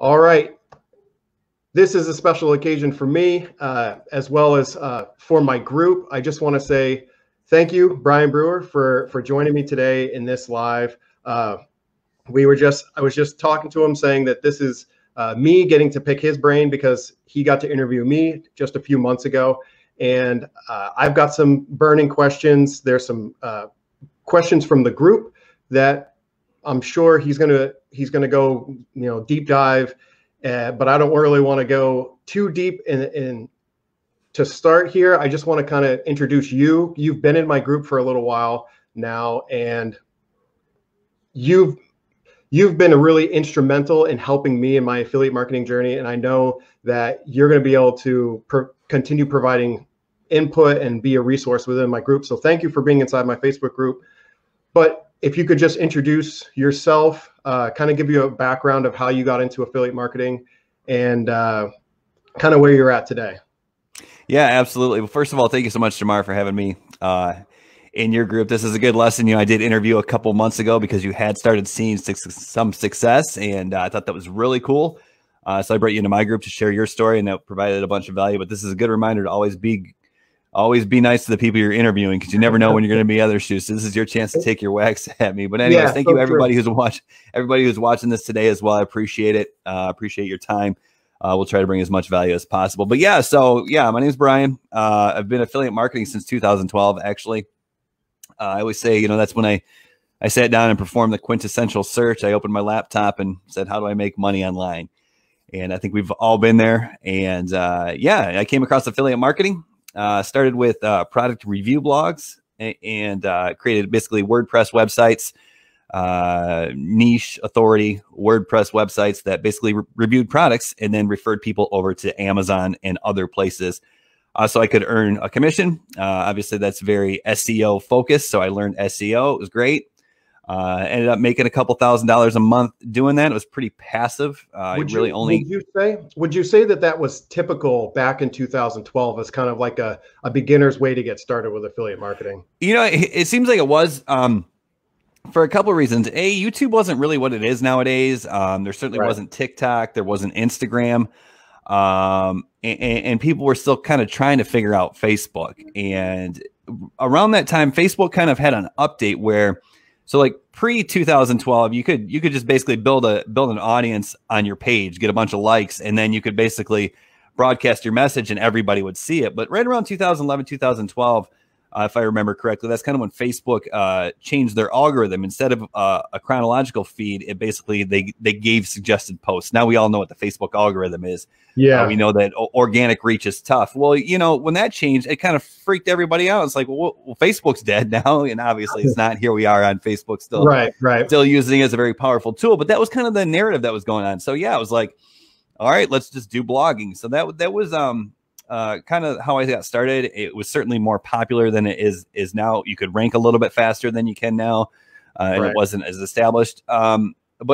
All right. This is a special occasion for me, as well as for my group. I just want to say thank you, Brian Brewer, for joining me today in this live. I was just talking to him, saying that this is me getting to pick his brain because he got to interview me just a few months ago. And I've got some burning questions. There's some questions from the group that I'm sure he's gonna go, you know, deep dive. But I don't really want to go too deep in to start here. I just want to kind of introduce you. You've been in my group for a little while now, and you've been really instrumental in helping me in my affiliate marketing journey. And I know that you're going to be able to continue providing input and be a resource within my group. So thank you for being inside my Facebook group. But if you could just introduce yourself, kind of give you a background of how you got into affiliate marketing and kind of where you're at today. Yeah, absolutely. Well, first of all, thank you so much, Jamar, for having me in your group. This is a good lesson. You know, I did interview a couple months ago because you had started seeing some success, and I thought that was really cool. So I brought you into my group to share your story, and that provided a bunch of value. But this is a good reminder to always be nice to the people you're interviewing, because you never know when you're going to be in other shoes. So this is your chance to take your wax at me. But anyways, yeah, thank you everybody who's watching, everybody who's watching this today as well. I appreciate it. Appreciate your time. We'll try to bring as much value as possible. But yeah, so yeah, my name is Brian. I've been affiliate marketing since 2012. Actually, I always say, you know, that's when I sat down and performed the quintessential search. I opened my laptop and said, how do I make money online? And I think we've all been there. And yeah, I came across affiliate marketing. Started with product review blogs and created basically WordPress websites, niche authority WordPress websites that basically reviewed products and then referred people over to Amazon and other places. So I could earn a commission. Obviously, that's very SEO focused. So I learned SEO. It was great. Ended up making a couple $1,000s a month doing that. It was pretty passive. Would you say that was typical back in 2012 as kind of like a beginner's way to get started with affiliate marketing? You know, it seems like it was, for a couple of reasons. A, YouTube wasn't really what it is nowadays. There certainly wasn't TikTok. There wasn't Instagram. And people were still kind of trying to figure out Facebook. And around that time, Facebook kind of had an update where, so like pre-2012, you could just basically build an audience on your page, get a bunch of likes, and then you could basically broadcast your message and everybody would see it. But right around 2011, 2012, if I remember correctly, that's kind of when Facebook changed their algorithm. Instead of a chronological feed, it basically they gave suggested posts. Now we all know what the Facebook algorithm is. Yeah, we know that organic reach is tough. Well, you know, when that changed, it kind of freaked everybody out. It's like, well, Facebook's dead now, and obviously it's not. Here we are on Facebook still, still using it as a very powerful tool. But that was kind of the narrative that was going on. So yeah, it was like, all right, let's just do blogging. So that was kind of how I got started. It was certainly more popular than it is now. You could rank a little bit faster than you can now. And it wasn't as established. But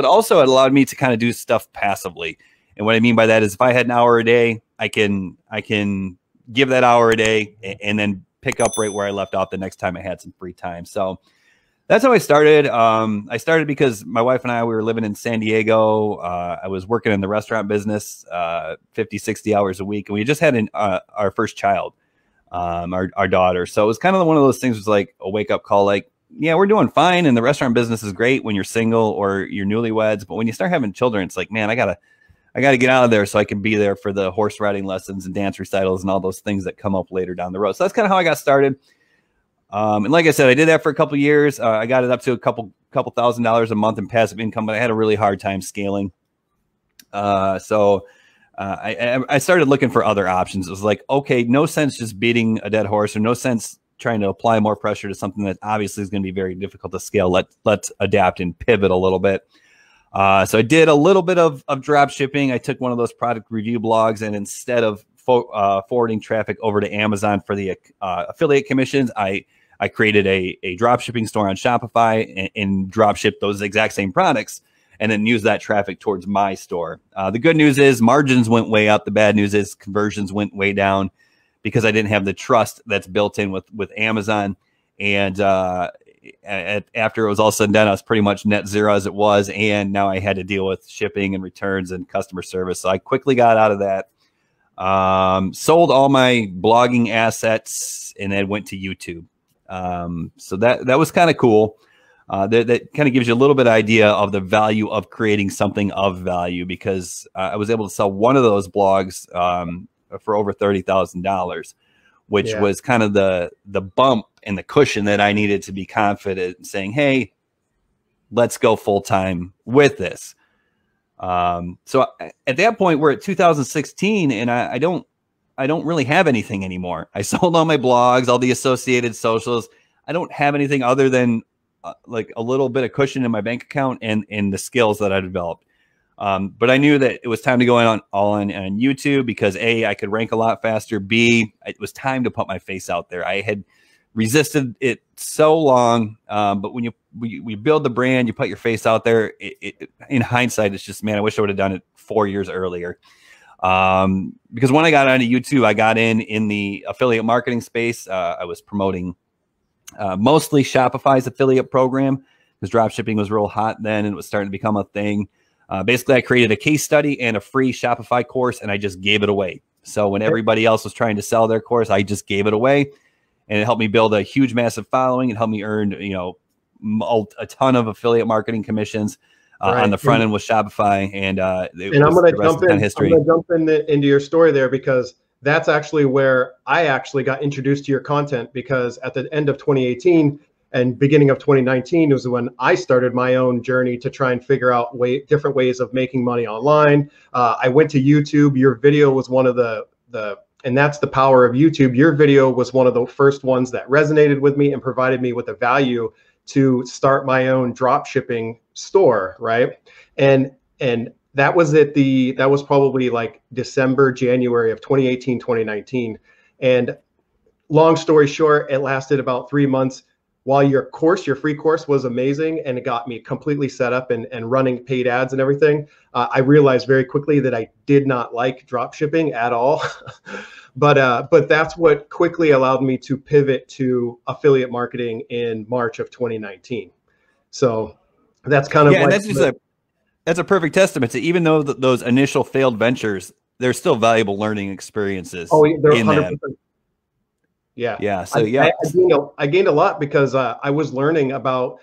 also it allowed me to kind of do stuff passively. And what I mean by that is if I had an hour a day, I can give that hour a day and then pick up right where I left off the next time I had some free time. So that's how I started. I started because my wife and I, we were living in San Diego. I was working in the restaurant business, 50, 60 hours a week. And we just had our first child, our daughter. So it was kind of one of those things, was like a wake up call. Like, yeah, we're doing fine. And the restaurant business is great when you're single or you're newlyweds. But when you start having children, it's like, man, I gotta get out of there so I can be there for the horse riding lessons and dance recitals and all those things that come up later down the road. So that's kind of how I got started. And like I said, I did that for a couple of years. I got it up to a couple $1,000s a month in passive income, but I had a really hard time scaling. So I started looking for other options. It was like, okay, no sense just beating a dead horse, or no sense trying to apply more pressure to something that obviously is going to be very difficult to scale. Let's adapt and pivot a little bit. So I did a little bit of drop shipping. I took one of those product review blogs, and instead of forwarding traffic over to Amazon for the affiliate commissions, I created a drop shipping store on Shopify and drop shipped those exact same products and then used that traffic towards my store. The good news is margins went way up. The bad news is conversions went way down because I didn't have the trust that's built in with Amazon. And after it was all said and done, I was pretty much net zero as it was. And now I had to deal with shipping and returns and customer service. So I quickly got out of that, sold all my blogging assets, and then went to YouTube. So that was kind of cool. That kind of gives you a little bit of idea of the value of creating something of value, because I was able to sell one of those blogs for over $30,000, which was kind of the bump and the cushion that I needed to be confident in saying, hey, let's go full time with this. So at that point, we're at 2016, and I don't really have anything anymore. I sold all my blogs, all the associated socials. I don't have anything other than like a little bit of cushion in my bank account and the skills that I developed. But I knew that it was time to go in on YouTube, because A, I could rank a lot faster. B, it was time to put my face out there. I had resisted it so long. But when you build the brand, you put your face out there. In hindsight, it's just, man, I wish I would have done it 4 years earlier. Because when I got onto YouTube, I got in the affiliate marketing space. I was promoting mostly Shopify's affiliate program, because dropshipping was real hot then, and it was starting to become a thing. Basically, I created a case study and a free Shopify course, and I just gave it away. So when everybody else was trying to sell their course, I just gave it away, and it helped me build a huge, massive following. It helped me earn, a ton of affiliate marketing commissions on the front end with Shopify. And I'm going to jump into your story there, because that's actually where I actually got introduced to your content, because at the end of 2018 and beginning of 2019 was when I started my own journey to try and figure out different ways of making money online. I went to YouTube. Your video was one of the, and that's the power of YouTube. Your video was one of the first ones that resonated with me and provided me with the value to start my own dropshipping store, right? And that was that was probably like December, January of 2018, 2019. And long story short, it lasted about 3 months. While your free course was amazing and it got me completely set up and running paid ads and everything, I realized very quickly that I did not like dropshipping at all. But that's what quickly allowed me to pivot to affiliate marketing in March of 2019. So that's kind of like, that's just that's a perfect testament to, even though those initial failed ventures, they're still valuable learning experiences. Oh, they're 100%. Yeah. Yeah. So yeah, I gained a lot, because I was learning about,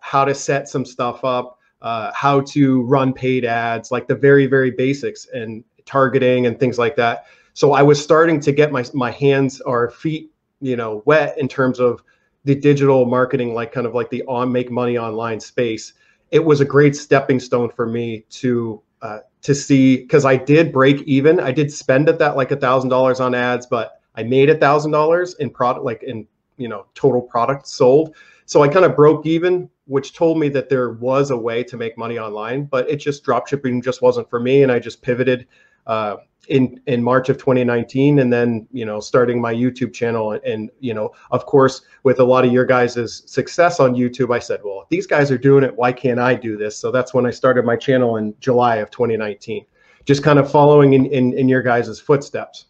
how to set some stuff up, how to run paid ads, like the very, very basics, and targeting and things like that. So I was starting to get my hands or feet, wet in terms of the digital marketing, like kind of like the make money online space. It was a great stepping stone for me to see, because I did break even. I did spend at that like $1,000 on ads, but I made $1,000 in product, like in total product sold. So I kind of broke even, which told me that there was a way to make money online, but it just dropshipping just wasn't for me, and I just pivoted in March of 2019, and then starting my YouTube channel, and of course, with a lot of your guys' success on YouTube, I said, well, if these guys are doing it, why can't I do this? So that's when I started my channel in July of 2019, just kind of following in your guys' footsteps.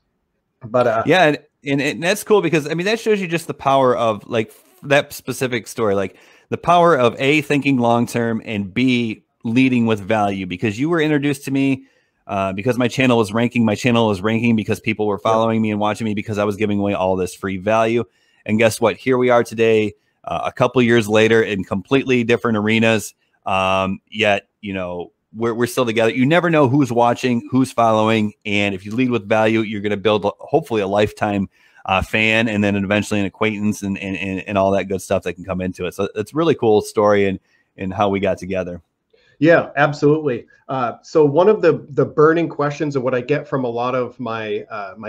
But yeah, and that's cool, because I mean, that shows you just the power of like that specific story, like the power of A, thinking long term, and B, leading with value, because you were introduced to me because my channel was ranking. My channel was ranking because people were following me and watching me, because I was giving away all this free value. And guess what? Here we are today, a couple years later, in completely different arenas. Yet, we're still together. You never know who's watching, who's following. And if you lead with value, you're going to build hopefully a lifetime fan, and then eventually an acquaintance and all that good stuff that can come into it. So it's a really cool story and how we got together. Yeah, absolutely. So one of the burning questions of what I get from a lot of my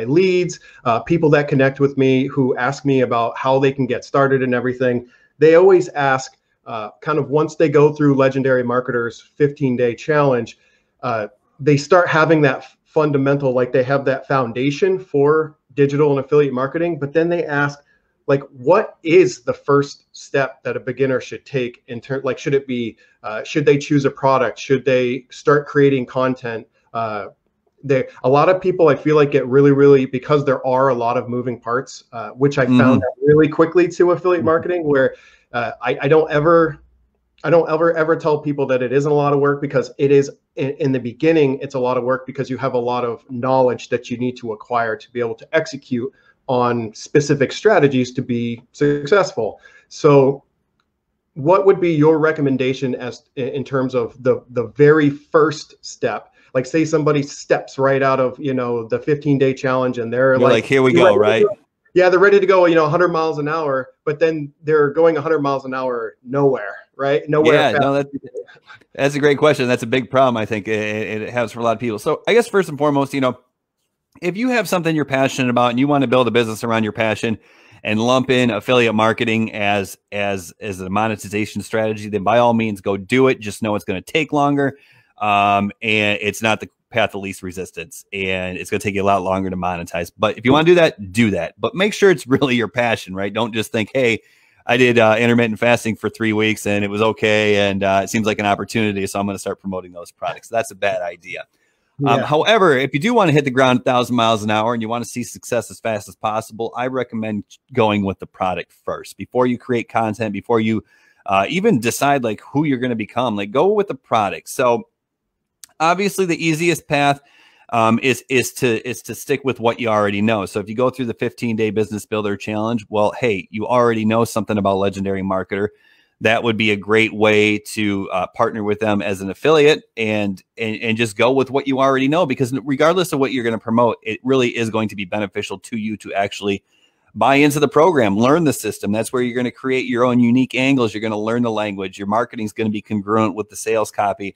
leads, people that connect with me who ask me about how they can get started and everything, they always ask, kind of once they go through Legendary Marketer's 15-day challenge, they start having that fundamental, like they have that foundation for digital and affiliate marketing, but then they ask, like, what is the first step that a beginner should take in turn? Like, should it be, should they choose a product? Should they start creating content? A lot of people, I feel like, get really, because there are a lot of moving parts, which I found out really quickly to affiliate marketing, where I don't ever tell people that it isn't a lot of work, because it is. In the beginning, it's a lot of work because you have a lot of knowledge that you need to acquire to be able to execute on specific strategies to be successful. So what would be your recommendation as in terms of the very first step? Like, say somebody steps right out of, you know, the 15-day challenge, and they're like, here we go, right? Yeah, they're ready to go, you know, 100 miles an hour, but then they're going 100 miles an hour nowhere, right? Nowhere. Yeah, no, that's a great question. That's a big problem, I think, it has for a lot of people. So I guess first and foremost, you know, if you have something you're passionate about and you want to build a business around your passion and lump in affiliate marketing as a monetization strategy, then by all means, go do it. Just know it's going to take longer. And it's not the path of least resistance, and it's going to take you a lot longer to monetize. But if you want to do that, but make sure it's really your passion, right? Don't just think, hey, I did intermittent fasting for 3 weeks and it was okay. And it seems like an opportunity, so I'm going to start promoting those products. That's a bad idea. Yeah. However, if you do want to hit the ground 1,000 miles an hour and you want to see success as fast as possible, I recommend going with the product first before you create content, before you even decide like who you're going to become, like go with the product. So obviously, the easiest path is to stick with what you already know. So if you go through the 15-day business builder challenge, well, hey, you already know something about Legendary Marketer. That would be a great way to partner with them as an affiliate and just go with what you already know, because regardless of what you're going to promote, it really is going to be beneficial to you to actually buy into the program, learn the system. That's where you're going to create your own unique angles. You're going to learn the language. Your marketing is going to be congruent with the sales copy.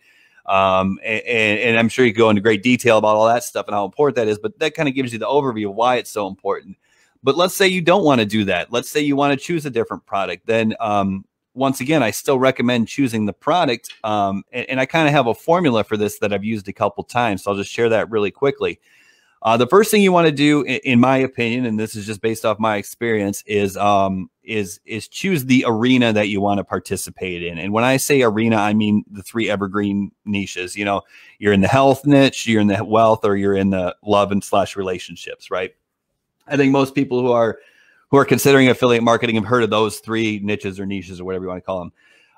And I'm sure you go into great detail about all that stuff and how important that is, but that kind of gives you the overview of why it's so important. But let's say you don't want to do that. Let's say you want to choose a different product. Then, once again, I still recommend choosing the product. And I kind of have a formula for this that I've used a couple times. So I'll just share that really quickly. The first thing you want to do, in my opinion, and this is just based off my experience, is choose the arena that you want to participate in. And when I say arena, I mean the three evergreen niches. You know, you're in the health niche, you're in the wealth, or you're in the love and / relationships, right? I think most people who are considering affiliate marketing have heard of those three niches or niches or whatever you want to call them.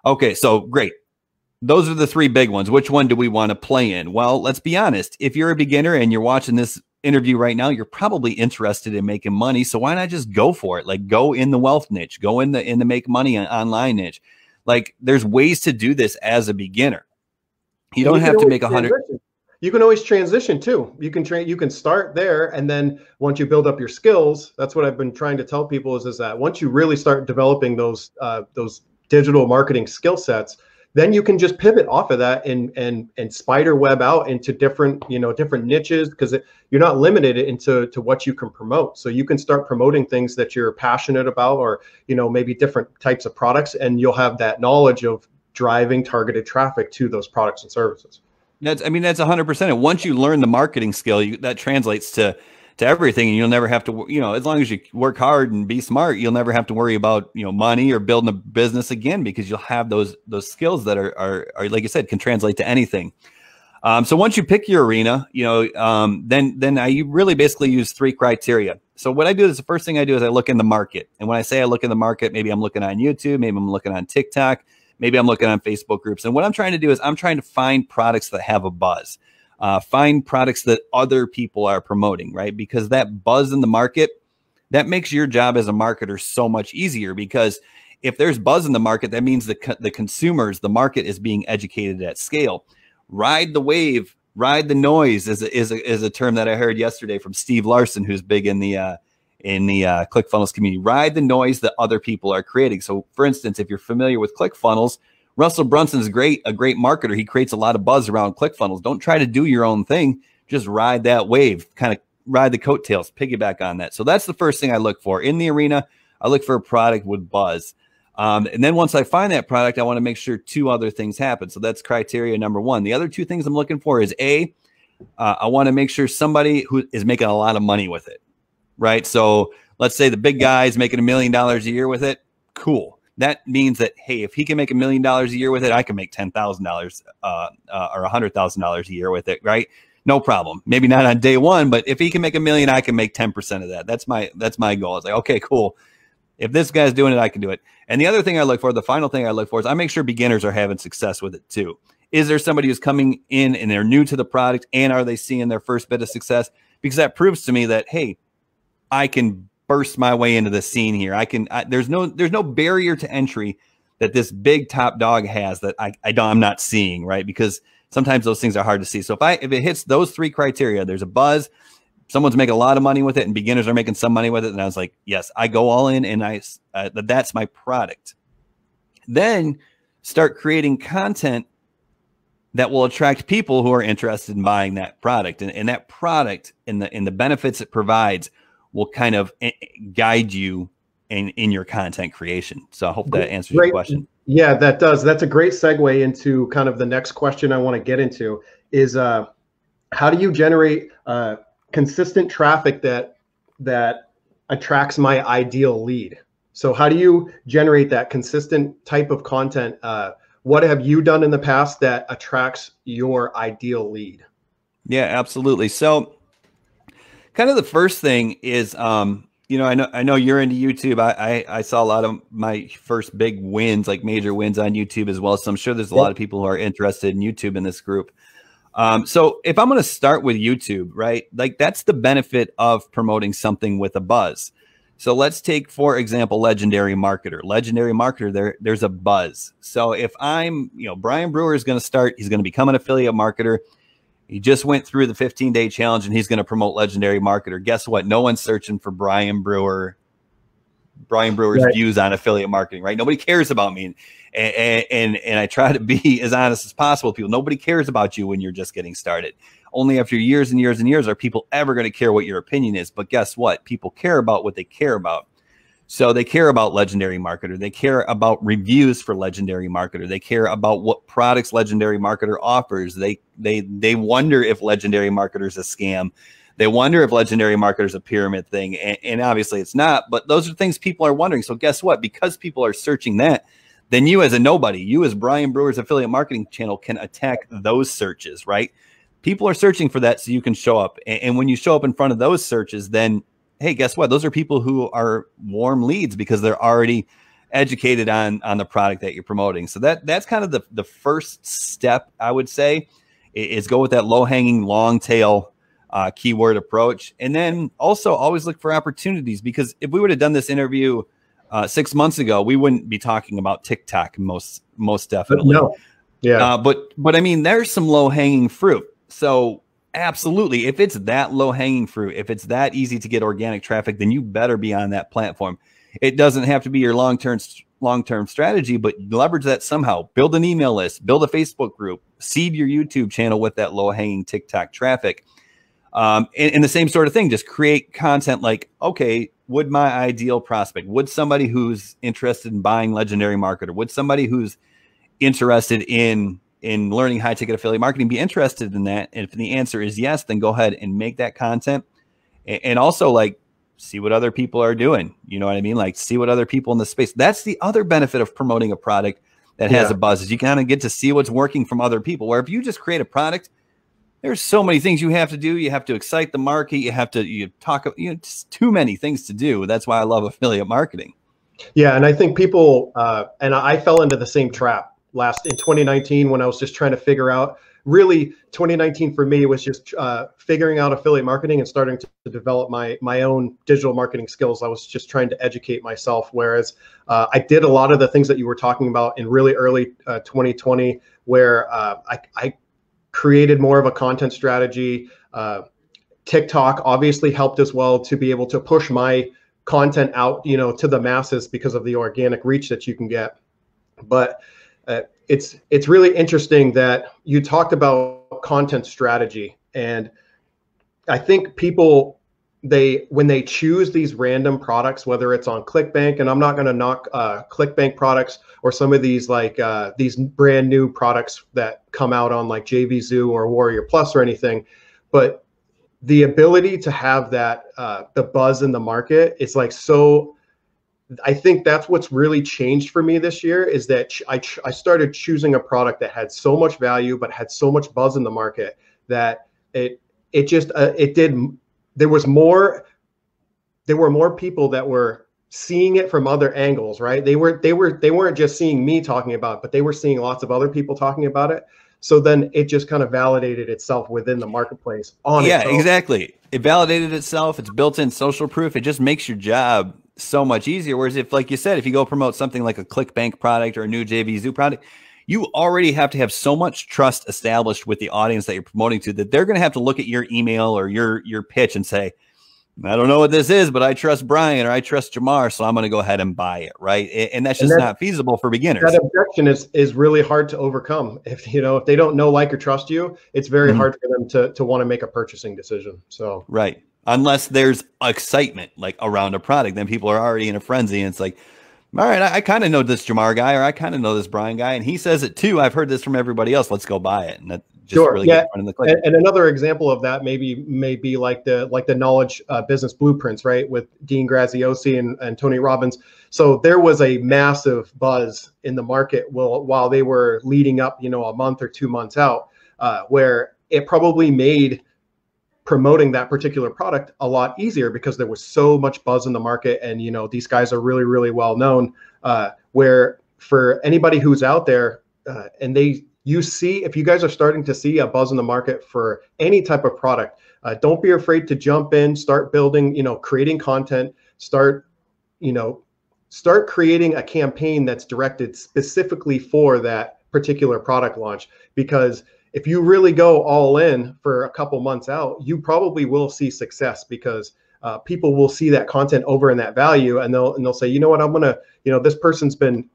Okay, so great. Those are the three big ones. Which one do we want to play in? Well, let's be honest. If you're a beginner and you're watching this interview right now, you're probably interested in making money. So why not just go for it? Like, go in the wealth niche, go in the make money online niche. Like, there's ways to do this as a beginner. You don't have to make 100. You can always transition too. You can start there. And then once you build up your skills, that's what I've been trying to tell people is that once you really start developing those digital marketing skill sets, then you can just pivot off of that and spider web out into different niches, because you're not limited into what you can promote. So you can start promoting things that you're passionate about, or, you know, maybe different types of products, and you'll have that knowledge of driving targeted traffic to those products and services. That's 100%. Once you learn the marketing skill, that translates to everything, and you'll never have to, you know, as long as you work hard and be smart, you'll never have to worry about, you know, money or building a business again, because you'll have those skills that are like you said, can translate to anything. So once you pick your arena, you know, then I really basically use three criteria. So what I do is the first thing I do is I look in the market. And when I say I look in the market, maybe I'm looking on YouTube, maybe I'm looking on TikTok, maybe I'm looking on Facebook groups. And what I'm trying to do is I'm trying to find products that have a buzz. Find products that other people are promoting, right? Because that buzz in the market, that makes your job as a marketer so much easier, because if there's buzz in the market, that means the consumers, the market is being educated at scale. Ride the wave, ride the noise is a term that I heard yesterday from Steve Larson, who's big in the ClickFunnels community. Ride the noise that other people are creating. So for instance, if you're familiar with ClickFunnels, Russell Brunson is a great marketer. He creates a lot of buzz around ClickFunnels. Don't try to do your own thing. Just ride that wave, kind of ride the coattails, piggyback on that. So that's the first thing I look for. In the arena, I look for a product with buzz. And then once I find that product, I want to make sure two other things happen. So that's criteria number one. The other two things I'm looking for is I want to make sure somebody who is making a lot of money with it, right? So let's say the big guy is making $1 million a year with it. Cool. That means that, hey, if he can make $1 million a year with it, I can make $10,000 or $100,000 a year with it, right? No problem. Maybe not on day one, but if he can make $1 million, I can make 10% of that. That's my goal. It's like, okay, cool. If this guy's doing it, I can do it. And the other thing I look for, the final thing I look for, is I make sure beginners are having success with it too. Is there somebody who's coming in and they're new to the product, and are they seeing their first bit of success? Because that proves to me that, hey, I can burst my way into the scene here. There's no barrier to entry that this big top dog has that I'm not seeing, right? Because sometimes those things are hard to see. So if it hits those three criteria, there's a buzz, someone's making a lot of money with it, and beginners are making some money with it. And I was like, yes, I go all in, and that's my product. Then start creating content that will attract people who are interested in buying that product. And that product and the benefits it provides will kind of guide you in your content creation. So I hope that answers your question. Yeah, that does. That's a great segue into kind of the next question I want to get into is how do you generate consistent traffic that attracts my ideal lead? So how do you generate that consistent type of content? What have you done in the past that attracts your ideal lead? Yeah, absolutely. So kind of the first thing is, I know you're into YouTube. I saw a lot of my first big wins, like major wins on YouTube as well. So I'm sure there's a lot of people who are interested in YouTube in this group. So if I'm going to start with YouTube, right? Like that's the benefit of promoting something with a buzz. So let's take, for example, Legendary Marketer. Legendary Marketer, there's a buzz. So if I'm, Brian Brewer is going to start, he's going to become an affiliate marketer. He just went through the 15-day challenge and he's going to promote Legendary Marketer. Guess what? No one's searching for Brian Brewer's views on affiliate marketing, right? Nobody cares about me. And I try to be as honest as possible with people. Nobody cares about you when you're just getting started. Only after years and years and years are people ever going to care what your opinion is. But guess what? People care about what they care about. So they care about Legendary Marketer. They care about reviews for Legendary Marketer. They care about what products Legendary Marketer offers. They wonder if Legendary Marketer's a scam. They wonder if Legendary Marketer's a pyramid thing. And obviously it's not, but those are things people are wondering. So guess what? Because people are searching that, then you as a nobody, you as Brian Brewer's affiliate marketing channel can attack those searches, right? People are searching for that, so you can show up. And when you show up in front of those searches, then, hey, guess what? Those are people who are warm leads because they're already educated on the product that you're promoting. So that's kind of the first step, I would say, is go with that low-hanging, long-tail keyword approach. And then also always look for opportunities, because if we would have done this interview 6 months ago, we wouldn't be talking about TikTok most definitely. No. Yeah. But I mean, there's some low-hanging fruit. So absolutely, if it's that low-hanging fruit, if it's that easy to get organic traffic, then you better be on that platform. It doesn't have to be your long-term strategy, but leverage that somehow. Build an email list, build a Facebook group, seed your YouTube channel with that low-hanging TikTok traffic. And the same sort of thing, just create content like, okay, would my ideal prospect, would somebody who's interested in buying Legendary Marketer, would somebody who's interested in learning high ticket affiliate marketing be interested in that? And if the answer is yes, then go ahead and make that content. And also, like, see what other people are doing. You know what I mean? Like, see what other people in the space. That's the other benefit of promoting a product that has a buzz, is you kind of get to see what's working from other people. Where if you just create a product, there's so many things you have to do. You have to excite the market. You have to just too many things to do. That's why I love affiliate marketing. Yeah. And I think people, and I fell into the same trap in 2019, when I was just trying to figure out, really 2019 for me was just figuring out affiliate marketing and starting to develop my own digital marketing skills. I was just trying to educate myself. Whereas I did a lot of the things that you were talking about in really early 2020, where I created more of a content strategy. TikTok obviously helped as well to be able to push my content out, to the masses because of the organic reach that you can get. But it's really interesting that you talked about content strategy, and I think people, when they choose these random products, whether it's on ClickBank, and I'm not going to knock ClickBank products or some of these like these brand new products that come out on like JVZoo or Warrior Plus or anything, but the ability to have that the buzz in the market, it's like so. I think that's what's really changed for me this year, is that I started choosing a product that had so much value, but had so much buzz in the market that it just, there were more people that were seeing it from other angles, right? They weren't just seeing me talking about it, but they were seeing lots of other people talking about it. So then it just kind of validated itself within the marketplace on its own. Yeah, exactly. It validated itself. It's built in social proof. It just makes your job so much easier. Whereas if, like you said, if you go promote something like a ClickBank product or a new JVZoo product, you already have to have so much trust established with the audience that you're promoting to that they're going to have to look at your email or your pitch and say, I don't know what this is, but I trust Brian or I trust Jamar, so I'm going to go ahead and buy it, right? And that's just not feasible for beginners. That objection is really hard to overcome. If if they don't know, like, or trust you, it's very hard for them to want to make a purchasing decision. So right, unless there's excitement like around a product, then people are already in a frenzy, and it's like, all right, I kind of know this Jamar guy, or I kind of know this Brian guy, and he says it too. I've heard this from everybody else. Let's go buy it. And that just really gets in the click. And another example of that may be like the knowledge business blueprints, right, with Dean Graziosi and Tony Robbins. So there was a massive buzz in the market while they were leading up, a month or 2 months out, where it probably made promoting that particular product a lot easier because there was so much buzz in the market. And, these guys are really, really well known, where for anybody who's out there and if you guys are starting to see a buzz in the market for any type of product, don't be afraid to jump in, start building, creating content, start creating a campaign that's directed specifically for that particular product launch, because if you really go all in for a couple months out, you probably will see success because people will see that content over in that value, and they'll say, you know what, I'm gonna, this person's been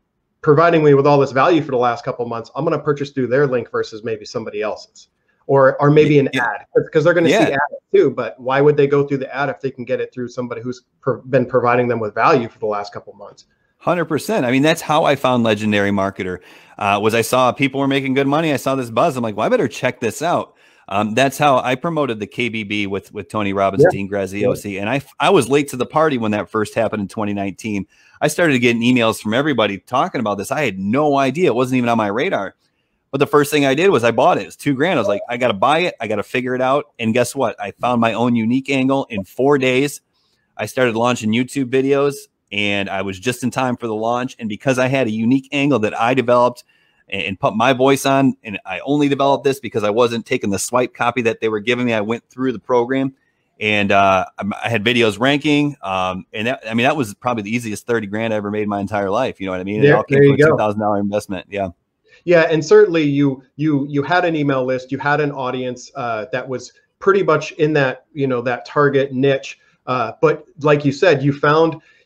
providing me with all this value for the last couple months. I'm gonna purchase through their link versus maybe somebody else's, or maybe an ad, because they're gonna see ads too. But why would they go through the ad if they can get it through somebody who's been providing them with value for the last couple months? 100%. I mean, that's how I found Legendary Marketer, was I saw people were making good money. I saw this buzz. I'm like, well, I better check this out. That's how I promoted the KBB with Tony Robbins, Dean Graziosi. And I was late to the party when that first happened in 2019. I started getting emails from everybody talking about this. I had no idea. It wasn't even on my radar. But the first thing I did was I bought it. It was $2,000. I was like, I got to buy it. I got to figure it out. And guess what? I found my own unique angle in 4 days. I started launching YouTube videos. And I was just in time for the launch. And because I had a unique angle that I developed and put my voice on, and I only developed this because I wasn't taking the swipe copy that they were giving me. I went through the program, and I had videos ranking. And that was probably the easiest $30,000 I ever made in my entire life. You know what I mean? It all came from a $2,000 investment. Yeah. Yeah. And certainly you had an email list. You had an audience that was pretty much in that, that target niche. But like you said,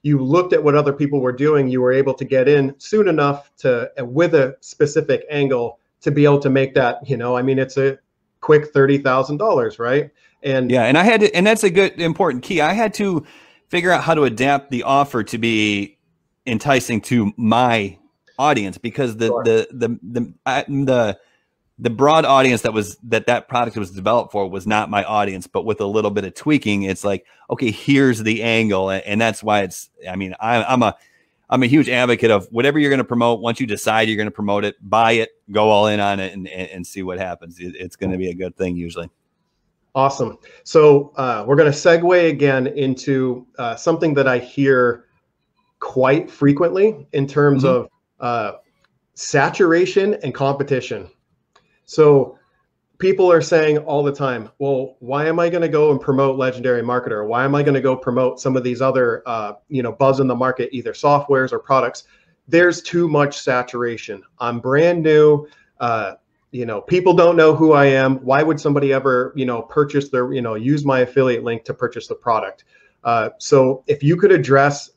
you looked at what other people were doing. You were able to get in soon enough with a specific angle to be able to make that, it's a quick $30,000, right? And yeah, and I had to, and that's a good important key. I had to figure out how to adapt the offer to be enticing to my audience, because the broad audience that product was developed for was not my audience. But with a little bit of tweaking, it's like, okay, here's the angle. And that's why I'm a huge advocate of whatever you're going to promote. Once you decide you're going to promote it, buy it, go all in on it, and see what happens. It's going to be a good thing usually. Awesome. So we're going to segue again into something that I hear quite frequently in terms of saturation and competition. So people are saying all the time, well, why am I going to go and promote Legendary Marketer? Why am I going to go promote some of these other, buzz in the market, either softwares or products? There's too much saturation. I'm brand new. People don't know who I am. Why would somebody ever, purchase their, use my affiliate link to purchase the product? So if you could address,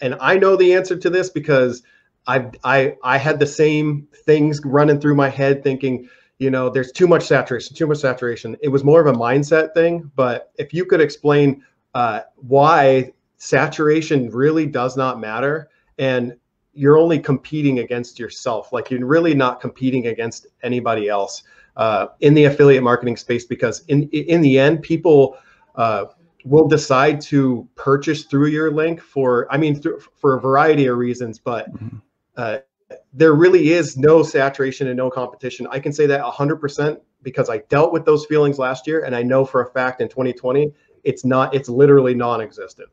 and I know the answer to this because I had the same things running through my head thinking, there's too much saturation, too much saturation. It was more of a mindset thing. But if you could explain why saturation really does not matter, and you're only competing against yourself, like you're really not competing against anybody else in the affiliate marketing space, because in the end, people will decide to purchase through your link for a variety of reasons, but there really is no saturation and no competition. I can say that 100% because I dealt with those feelings last year, and I know for a fact in 2020, it's literally non-existent.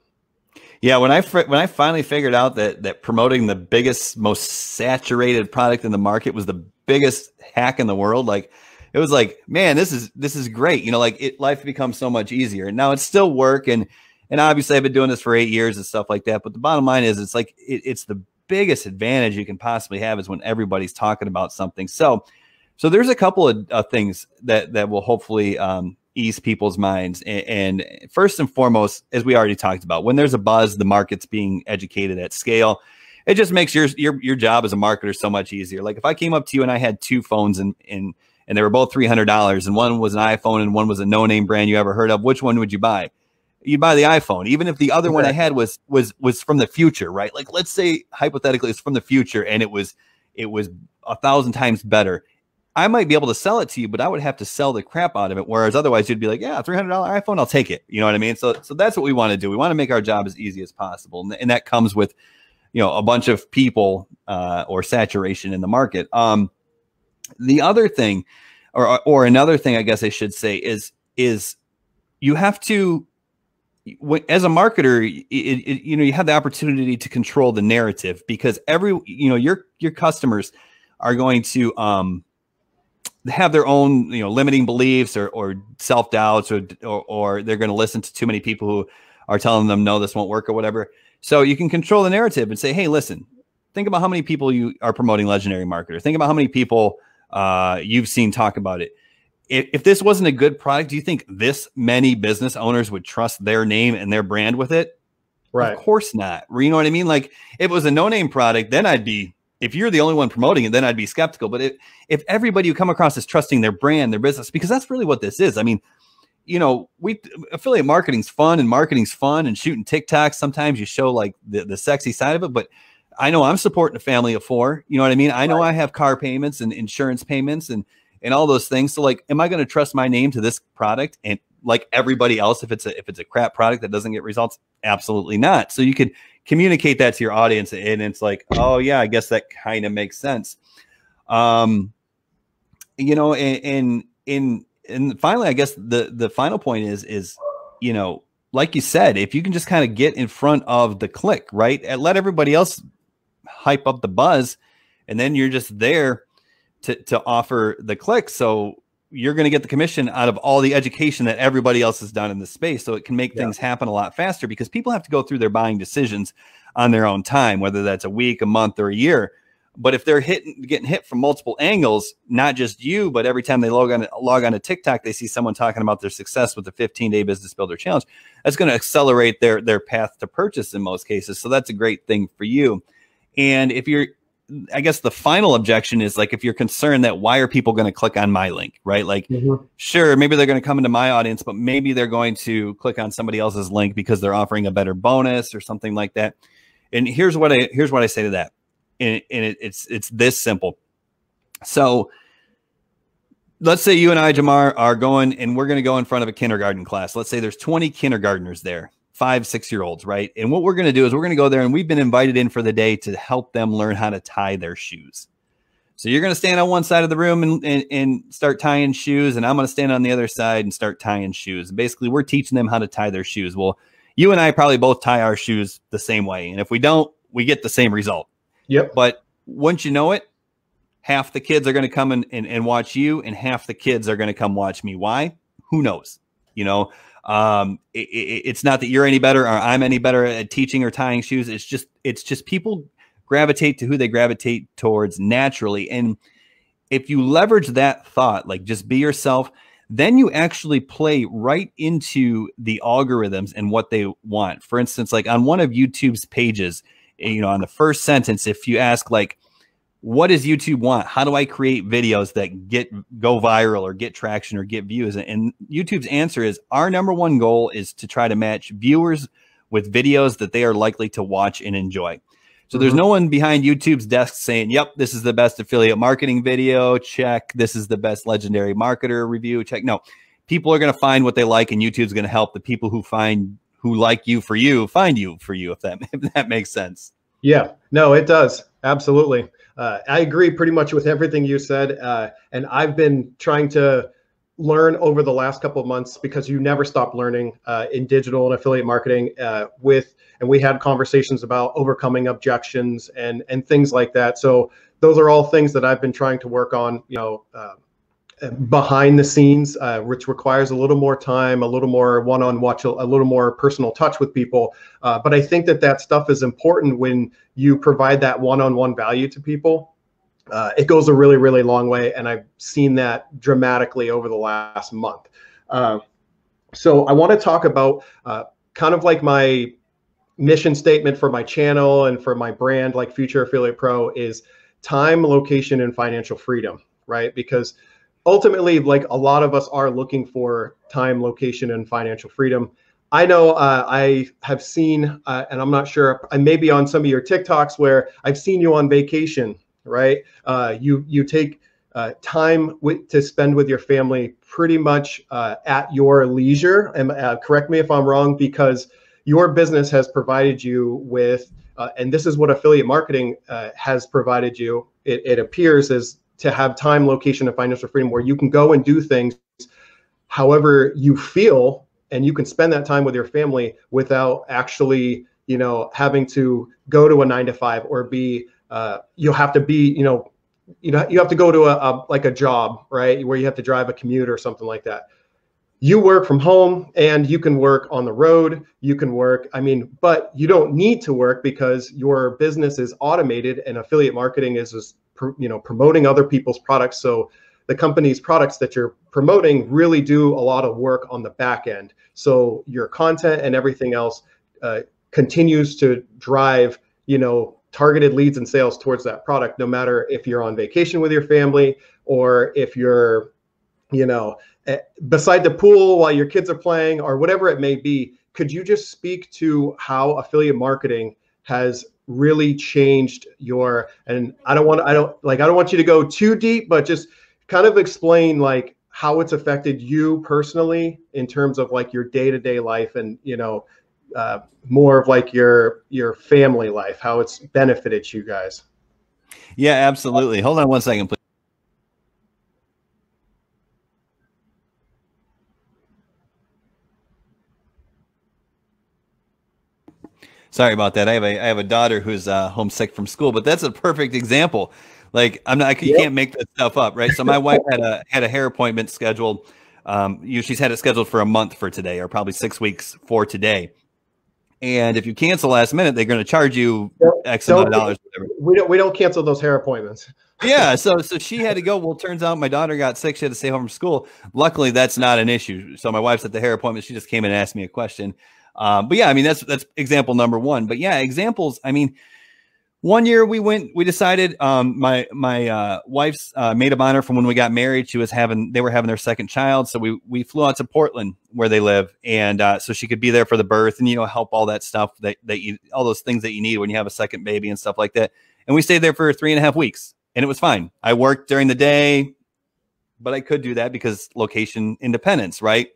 Yeah, when I finally figured out that promoting the biggest, most saturated product in the market was the biggest hack in the world, like it was like, man, this is great. You know, like life becomes so much easier. And now it's still work, and obviously I've been doing this for 8 years and stuff like that. But the bottom line is, it's like it's the biggest advantage you can possibly have is when everybody's talking about something. So there's a couple of things that will hopefully ease people's minds. And first and foremost, as we already talked about, when there's a buzz, the market's being educated at scale. It just makes your job as a marketer so much easier. Like if I came up to you and I had two phones and they were both $300 and one was an iPhone and one was a no-name brand you ever heard of, which one would you buy? You'd buy the iPhone, even if the other one I had was from the future, right? Like let's say hypothetically it's from the future and it was 1,000 times better. I might be able to sell it to you, but I would have to sell the crap out of it. Whereas otherwise you'd be like, yeah, $300 iPhone, I'll take it. You know what I mean? So that's what we want to do. We want to make our job as easy as possible. And that comes with, you know, a bunch of people or saturation in the market. The other thing, or another thing, I guess I should say is you have to, as a marketer, you know, you have the opportunity to control the narrative because your customers are going to, have their own, you know, limiting beliefs or self-doubts or they're going to listen to too many people who are telling them, no, this won't work or whatever. So you can control the narrative and say, hey, listen, think about how many people you are promoting Legendary Marketer. Think about how many people you've seen talk about it. If this wasn't a good product, do you think this many business owners would trust their name and their brand with it? Right. Of course not. You know what I mean? Like if it was a no-name product, then I'd be, if you're the only one promoting it, then I'd be skeptical. But if everybody you come across is trusting their brand, their business, because that's really what this is. I mean, you know, affiliate marketing's fun and shooting TikToks. Sometimes you show like the sexy side of it, but I know I'm supporting a family of four. You know what I mean? I know I have car payments and insurance payments and all those things. So like, am I going to trust my name to this product? And like everybody else, if it's a crap product that doesn't get results, absolutely not. So you could communicate that to your audience and it's like, oh yeah, I guess that kind of makes sense. You know, and finally, I guess the final point is, you know, like you said, if you can just kind of get in front of the click, right? And let everybody else hype up the buzz. And then you're just there to offer the click. So you're going to get the commission out of all the education that everybody else has done in this space. So it can make things happen a lot faster because people have to go through their buying decisions on their own time, whether that's a week, a month, or a year. But if they're getting hit from multiple angles, not just you, but every time they log on to TikTok, they see someone talking about their success with the 15-day business builder challenge, that's going to accelerate their path to purchase in most cases. So that's a great thing for you. And if you're, I guess the final objection is like, if you're concerned that why are people going to click on my link, right? Like, sure, maybe they're going to come into my audience, but maybe they're going to click on somebody else's link because they're offering a better bonus or something like that. And here's what I say to that. And it's this simple. So let's say you and I, Jamar, are going and we're going to go in front of a kindergarten class. Let's say there's 20 kindergartners there. 5-6-year-olds, right? And what we're going to do is we're going to go there and we've been invited in for the day to help them learn how to tie their shoes. So you're going to stand on one side of the room and start tying shoes. And I'm going to stand on the other side and start tying shoes. Basically, we're teaching them how to tie their shoes. Well, you and I probably both tie our shoes the same way. And if we don't, we get the same result. Yep. But once you know it, half the kids are going to come and watch you and half the kids are going to come watch me. Why? Who knows? You know, it's not that you're any better or I'm any better at teaching or tying shoes. It's just people gravitate to who they gravitate towards naturally. And if you leverage that thought, like just be yourself, then you actually play right into the algorithms and what they want. For instance, like on one of YouTube's pages, you know, on the first sentence, if you ask like, what does YouTube want? How do I create videos that go viral or get traction or get views? And YouTube's answer is our number one goal is to try to match viewers with videos that they are likely to watch and enjoy. So there's no one behind YouTube's desk saying, yep, this is the best affiliate marketing video. Check. This is the best Legendary Marketer review. Check. No, people are going to find what they like and YouTube's going to help the people who like you for you, find you for you. If that makes sense. Yeah, no, it does. Absolutely. I agree pretty much with everything you said. And I've been trying to learn over the last couple of months, because you never stop learning in digital and affiliate marketing. And we had conversations about overcoming objections and things like that. So those are all things that I've been trying to work on, you know, behind the scenes, which requires a little more time, a little more one-on-one watch, a little more personal touch with people. But I think that that stuff is important when you provide that one-on-one value to people. It goes a really, really long way, and I've seen that dramatically over the last month. So I want to talk about kind of like my mission statement for my channel and for my brand, like Future Affiliate Pro, is time, location, and financial freedom, right? Because ultimately, like, a lot of us are looking for time, location, and financial freedom. I know I have seen, and I'm not sure, I may be on some of your TikToks where I've seen you on vacation, right? You take time to spend with your family pretty much at your leisure. And correct me if I'm wrong, because your business has provided you with, and this is what affiliate marketing has provided you, it appears, is to have time, location, and financial freedom, where you can go and do things however you feel, and you can spend that time with your family without actually, you know, having to go to a 9-to-5 or be, you'll have to be, you have to go to a job, right, where you have to drive a commute or something like that. You work from home, and you can work on the road. You can work, I mean, but you don't need to work, because your business is automated, and affiliate marketing is just, you know, promoting other people's products. So the company's products that you're promoting really do a lot of work on the back end. So your content and everything else continues to drive, you know, targeted leads and sales towards that product, no matter if you're on vacation with your family or if you're, you know, beside the pool while your kids are playing or whatever it may be. Could you just speak to how affiliate marketing has really changed your, and I don't want you to go too deep, but just kind of explain like how it's affected you personally in terms of like your day-to-day life and, you know, more of like your family life, how it's benefited you guys. Yeah, absolutely. Hold on one second, please. Sorry about that. I have a daughter who's homesick from school, but that's a perfect example. Like, you can't make that stuff up, right? So my wife had a hair appointment scheduled. She's had it scheduled for a month for today, or probably 6 weeks for today. And if you cancel last minute, they're going to charge you X amount of dollars. We don't cancel those hair appointments. Yeah. So she had to go. Well, turns out my daughter got sick. She had to stay home from school. Luckily, that's not an issue. So my wife's at the hair appointment. She just came in and asked me a question. But yeah, I mean, that's example number one. But yeah, examples. I mean, one year we decided, my wife's maid of honor from when we got married, they were having their second child. So we flew out to Portland where they live. And so she could be there for the birth and, you know, help all that stuff all those things that you need when you have a second baby and stuff like that. And we stayed there for 3.5 weeks, and it was fine. I worked during the day, but I could do that because location independence, right?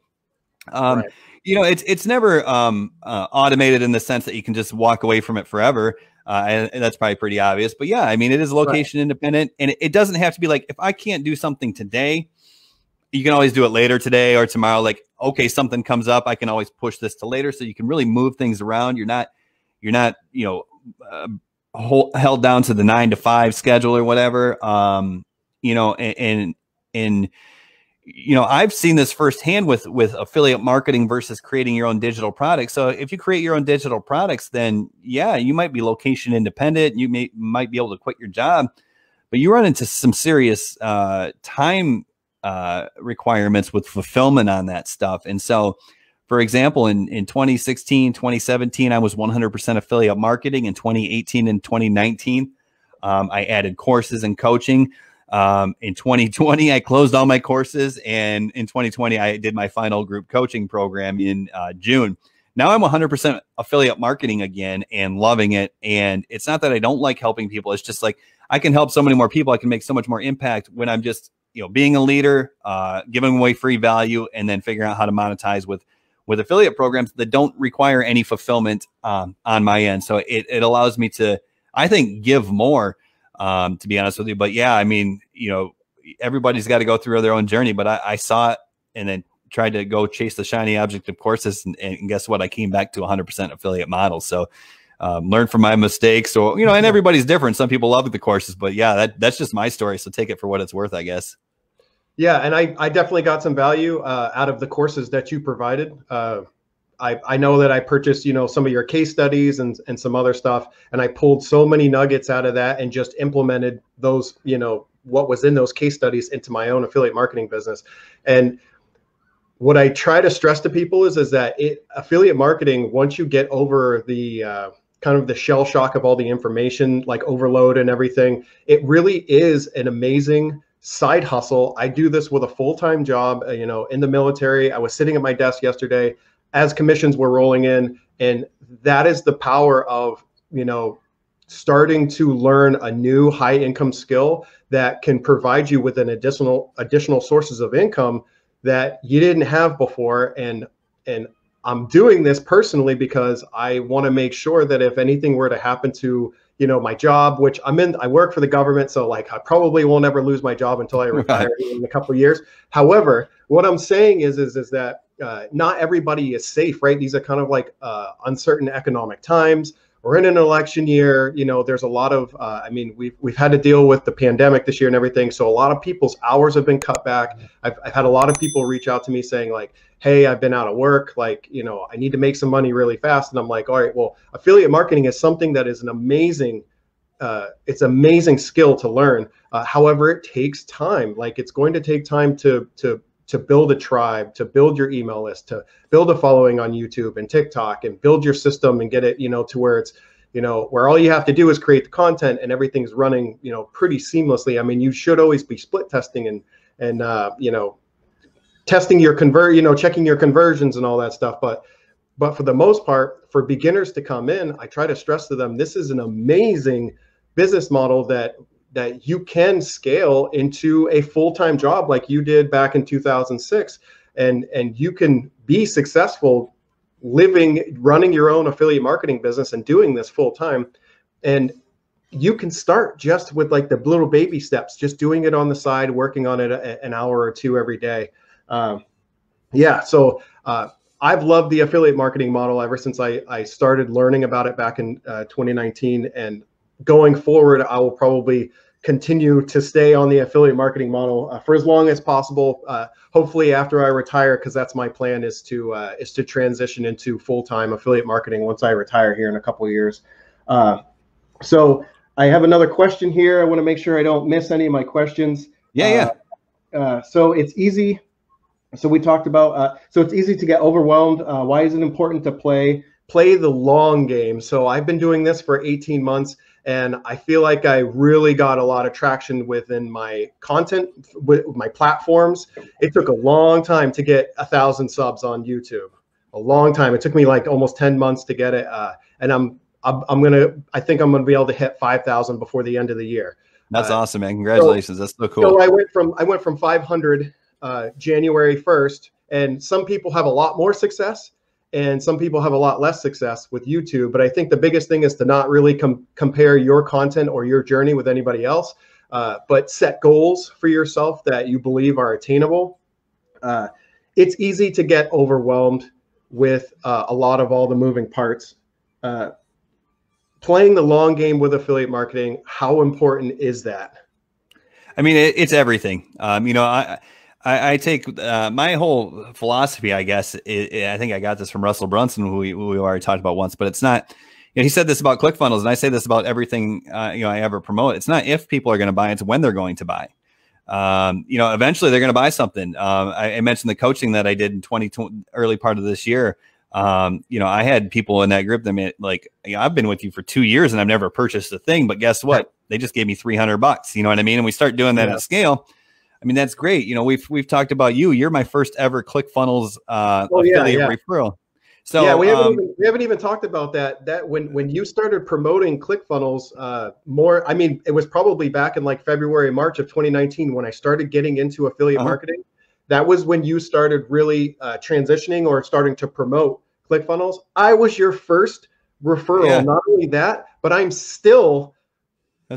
Right. You know, it's never automated in the sense that you can just walk away from it forever. And that's probably pretty obvious, but yeah, I mean, it is location independent, and it doesn't have to be like, if I can't do something today, you can always do it later today or tomorrow. Like, okay, something comes up, I can always push this to later. So you can really move things around. You're not, you know, held down to the 9-to-5 schedule or whatever. You know, and you know, I've seen this firsthand with affiliate marketing versus creating your own digital products. So if you create your own digital products, then yeah, you might be location independent. You might be able to quit your job, but you run into some serious time requirements with fulfillment on that stuff. And so, for example, in 2016, 2017, I was 100% affiliate marketing. In 2018 and 2019, I added courses and coaching. In 2020, I closed all my courses, and in 2020, I did my final group coaching program in June. Now I'm 100% affiliate marketing again and loving it. And it's not that I don't like helping people. It's just like, I can help so many more people. I can make so much more impact when I'm just, you know, being a leader, giving away free value, and then figuring out how to monetize with affiliate programs that don't require any fulfillment, on my end. So it allows me to, I think, give more, to be honest with you. But yeah, I mean, you know, everybody's got to go through their own journey, but I saw and then tried to go chase the shiny object of courses. And guess what? I came back to 100% affiliate model. So learn from my mistakes. So, you know, and everybody's different. Some people love the courses, but yeah, that's just my story. So take it for what it's worth, I guess. Yeah. And I definitely got some value out of the courses that you provided. I know that I purchased, you know, some of your case studies and some other stuff, and I pulled so many nuggets out of that and just implemented those, you know, what was in those case studies into my own affiliate marketing business. And what I try to stress to people is that affiliate marketing, once you get over the kind of the shell shock of all the information, like overload and everything, it really is an amazing side hustle. I do this with a full-time job, you know, in the military. I was sitting at my desk yesterday as commissions were rolling in, and that is the power of, you know, starting to learn a new high income skill that can provide you with an additional sources of income that you didn't have before. And I'm doing this personally because I want to make sure that if anything were to happen to, you know, my job, which I'm in, I work for the government, so like I probably won't ever lose my job until I retire in a couple of years. However, what I'm saying is that not everybody is safe, right? These are kind of like uncertain economic times. We're in an election year. You know, there's a lot of, I mean, we've had to deal with the pandemic this year and everything. So a lot of people's hours have been cut back. I've had a lot of people reach out to me saying like, hey, I've been out of work. Like, you know, I need to make some money really fast. And I'm like, all right, well, affiliate marketing is something that is an amazing, it's amazing skill to learn. However, it takes time. Like, it's going to take time to build a tribe, to build your email list, to build a following on YouTube and TikTok, and build your system and get it, you know, to where it's, you know, where all you have to do is create the content and everything's running, you know, pretty seamlessly. I mean, you should always be split testing and you know, testing your convert, you know, checking your conversions and all that stuff. But for the most part, for beginners to come in, I try to stress to them, this is an amazing business model that you can scale into a full-time job like you did back in 2006, and you can be successful living, running your own affiliate marketing business and doing this full-time. And you can start just with like the little baby steps, just doing it on the side, working on it an hour or two every day. Yeah, so I've loved the affiliate marketing model ever since I started learning about it back in 2019. And going forward, I will probably continue to stay on the affiliate marketing model for as long as possible. Hopefully after I retire, because that's my plan, is to transition into full-time affiliate marketing once I retire here in a couple of years. So I have another question here. I want to make sure I don't miss any of my questions. Yeah. So it's easy. So we talked about, so it's easy to get overwhelmed. Why is it important to play the long game? So I've been doing this for 18 months. And I feel like I really got a lot of traction within my content, with my platforms. It took a long time to get 1,000 subs on YouTube. A long time. It took me like almost 10 months to get it. And I think I'm gonna be able to hit 5,000 before the end of the year. That's awesome, man! Congratulations. That's so cool. So I went from 500 January 1st, and some people have a lot more success, and some people have a lot less success with YouTube. But I think the biggest thing is to not really compare your content or your journey with anybody else, but set goals for yourself that you believe are attainable. It's easy to get overwhelmed with a lot of all the moving parts. Playing the long game with affiliate marketing, how important is that? I mean, it's everything. You know, I take my whole philosophy, I guess, I think I got this from Russell Brunson, who we already talked about once, but it's not, you know, he said this about ClickFunnels, and I say this about everything, you know, I ever promote. It's not if people are going to buy, it's when they're going to buy. You know, eventually they're going to buy something. I mentioned the coaching that I did in early part of this year. You know, I had people in that group that made, like, you know, I've been with you for 2 years and I've never purchased a thing, but guess what? They just gave me $300. You know what I mean? And we start doing that at scale. I mean, that's great. You know, we've talked about you. You're my first ever ClickFunnels affiliate referral. So yeah, we haven't even talked about that. That when you started promoting ClickFunnels more, I mean, it was probably back in like February, March of 2019 when I started getting into affiliate marketing. That was when you started really transitioning or starting to promote ClickFunnels. I was your first referral. Yeah. Not only that, but I'm still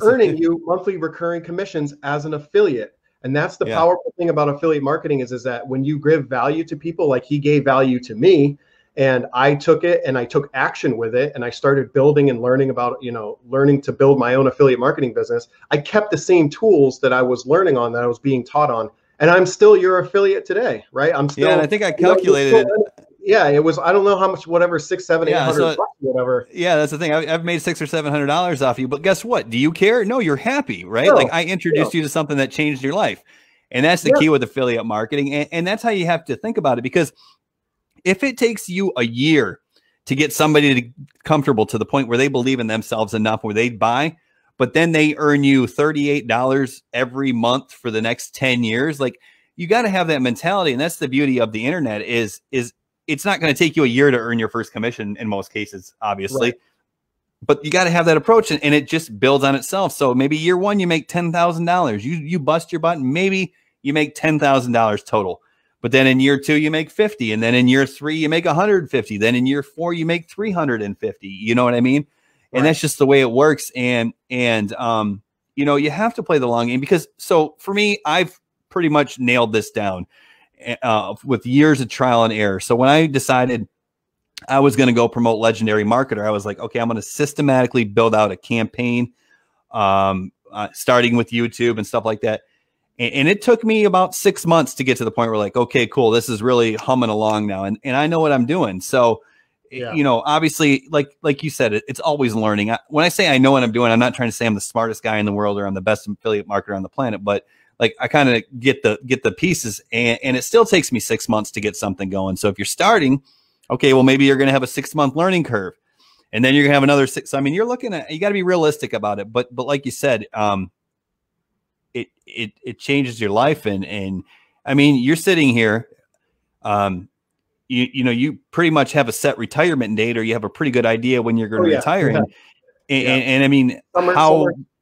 earning you monthly recurring commissions as an affiliate. And that's the powerful thing about affiliate marketing is that when you give value to people, like he gave value to me, and I took it and I took action with it, and I started building and learning about, you know, learning to build my own affiliate marketing business. I kept the same tools that I was learning on, that I was being taught on, and I'm still your affiliate today, right? I'm still. Yeah, and I think I calculated it. Yeah, it was, I don't know how much, whatever, $600, $700, $800, whatever. Yeah, that's the thing. I've made $600 or $700 off you, but guess what? Do you care? No, you're happy, right? No, like I introduced you to something that changed your life. And that's the key with affiliate marketing. And that's how you have to think about it, because if it takes you a year to get somebody to comfortable to the point where they believe in themselves enough where they buy, but then they earn you $38 every month for the next 10 years, like you got to have that mentality. And that's the beauty of the internet is it's not going to take you a year to earn your first commission in most cases, obviously, but you got to have that approach, and it just builds on itself. So maybe year one, you make $10,000, you bust your butt, and maybe you make $10,000 total, but then in year two, you make 50. And then in year three, you make 150. Then in year four, you make 350. You know what I mean? Right. And that's just the way it works. And you know, you have to play the long game, because so for me, I've pretty much nailed this down. With years of trial and error. So when I decided I was going to go promote Legendary Marketer, I was like, okay, I'm going to systematically build out a campaign, starting with YouTube and stuff like that. And it took me about 6 months to get to the point where, like, okay, cool, this is really humming along now. And I know what I'm doing. So, you know, obviously, like you said, it's always learning. When I say I know what I'm doing, I'm not trying to say I'm the smartest guy in the world or I'm the best affiliate marketer on the planet, but like I kind of get the pieces, and it still takes me 6 months to get something going. So if you're starting, okay, well, maybe you're going to have a 6 month learning curve, and then you're gonna have another 6. So, I mean, you're looking at, you got to be realistic about it, but like you said, it changes your life. And I mean, you're sitting here, you know, you pretty much have a set retirement date, or you have a pretty good idea when you're going to retire. Yeah. And I mean,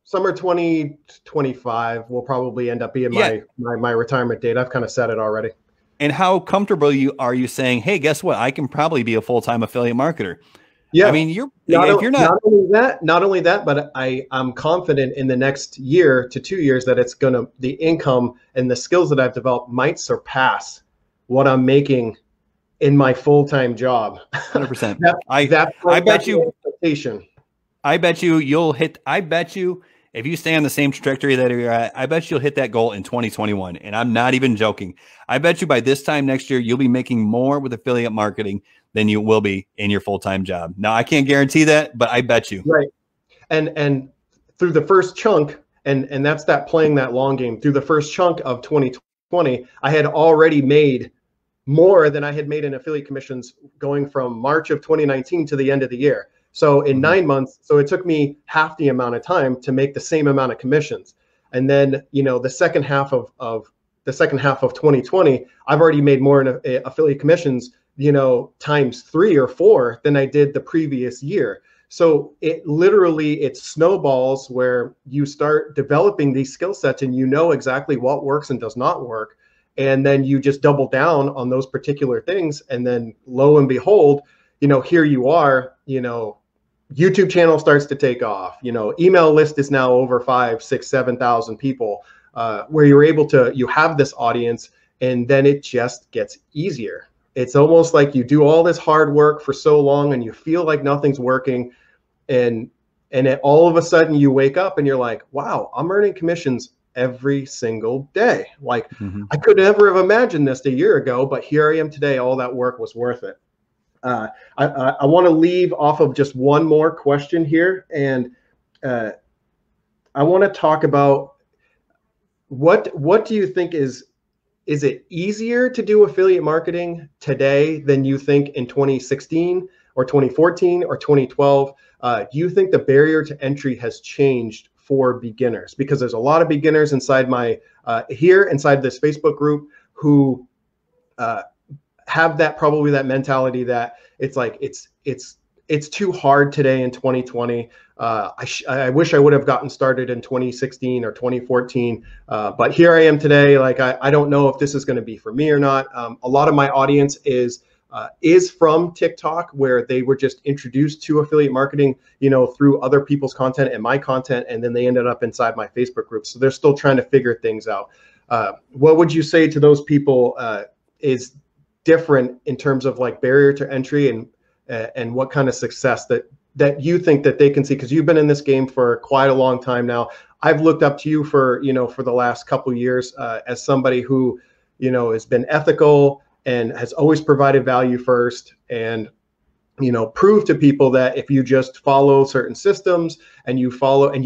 summer 2025 will probably end up being my retirement date. I've kind of set it already. And how comfortable are you saying, hey, guess what? I can probably be a full-time affiliate marketer. Yeah. I mean, not only that, but I'm confident in the next year to 2 years that it's going to, the income and the skills that I've developed might surpass what I'm making in my full-time job. 100%. I bet you if you stay on the same trajectory that you're at, I bet you'll hit that goal in 2021. And I'm not even joking. I bet you by this time next year, you'll be making more with affiliate marketing than you will be in your full-time job. Now, I can't guarantee that, but I bet you. Right. And through the first chunk, and that's that playing that long game, through the first chunk of 2020, I had already made more than I had made in affiliate commissions going from March of 2019 to the end of the year. So in 9 months, so it took me half the amount of time to make the same amount of commissions. And then, you know, the second half of 2020, I've already made more in affiliate commissions, you know, times 3 or 4 than I did the previous year. So it literally, it snowballs where you start developing these skill sets, and you know exactly what works and does not work. And then you just double down on those particular things. And then lo and behold, you know, here you are, you know, YouTube channel starts to take off, you know, email list is now over 5, 6, 7,000 people, where you're able to, you have this audience, and then it just gets easier. It's almost like you do all this hard work for so long and you feel like nothing's working. And then all of a sudden you wake up and you're like, wow, I'm earning commissions every single day. Like I could never have imagined this a year ago, but here I am today. All that work was worth it. I want to leave off of just one more question here. And I want to talk about what do you think is it easier to do affiliate marketing today than you think in 2016 or 2014 or 2012? Do you think the barrier to entry has changed for beginners? Because there's a lot of beginners inside my, inside this Facebook group who, have that probably that mentality that it's like it's too hard today in 2020. I wish I would have gotten started in 2016 or 2014, but here I am today. Like I don't know if this is going to be for me or not. A lot of my audience is from TikTok, where they were just introduced to affiliate marketing, you know, through other people's content and my content, and then they ended up inside my Facebook group. So they're still trying to figure things out. What would you say to those people is different in terms of like barrier to entry and what kind of success that you think that they can see? Because you've been in this game for quite a long time now. I've looked up to you for the last couple of years as somebody who, has been ethical and has always provided value first, and prove to people that if you just follow certain systems and you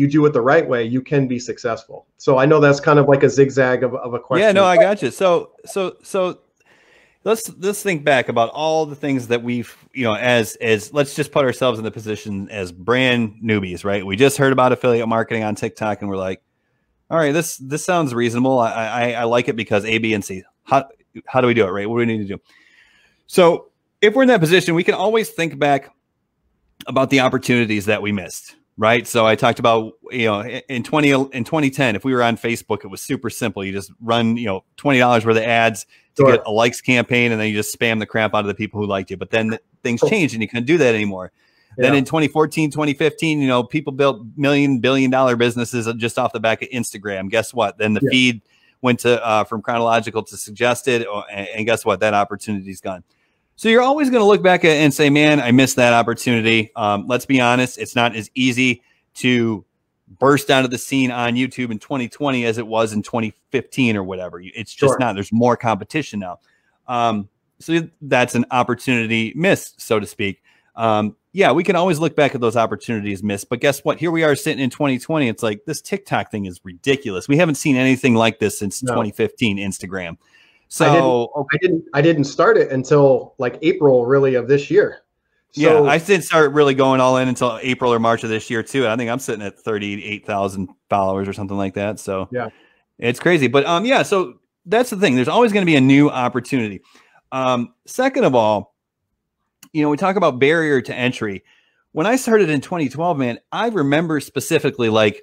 do it the right way, you can be successful. So I know that's kind of like a zigzag of a question. Yeah, no, I got you. So let's think back about all the things that we've, as let's just put ourselves in the position as brand newbies, right? We just heard about affiliate marketing on TikTok and we're like, all right, this sounds reasonable. I like it because A, B, and C. How do we do it, right? What do we need to do? So if we're in that position, we can always think back about the opportunities that we missed, right? So I talked about, in 2010, if we were on Facebook, it was super simple. You just run, $20 worth of ads to get a likes campaign, and then you just spam the crap out of the people who liked you. But then things changed, and you couldn't do that anymore. Yeah. Then in 2014, 2015, people built $1 billion businesses just off the back of Instagram. Guess what? Then the feed went to from chronological to suggested, and guess what? That opportunity's gone. So you're always going to look back and say, man, I missed that opportunity. Let's be honest. It's not as easy to burst onto the scene on YouTube in 2020 as it was in 2015 or whatever. It's just not. There's more competition now. So that's an opportunity missed, so to speak. Yeah, we can always look back at those opportunities missed. But guess what? Here we are sitting in 2020. It's like this TikTok thing is ridiculous. We haven't seen anything like this since 2015 Instagram. So I didn't start it until like April really of this year. So, yeah, I didn't start really going all in until April or March of this year too. I think I'm sitting at 38,000 followers or something like that. So yeah, it's crazy. But yeah, so that's the thing. There's always going to be a new opportunity. Second of all, we talk about barrier to entry. When I started in 2012, man, I remember specifically like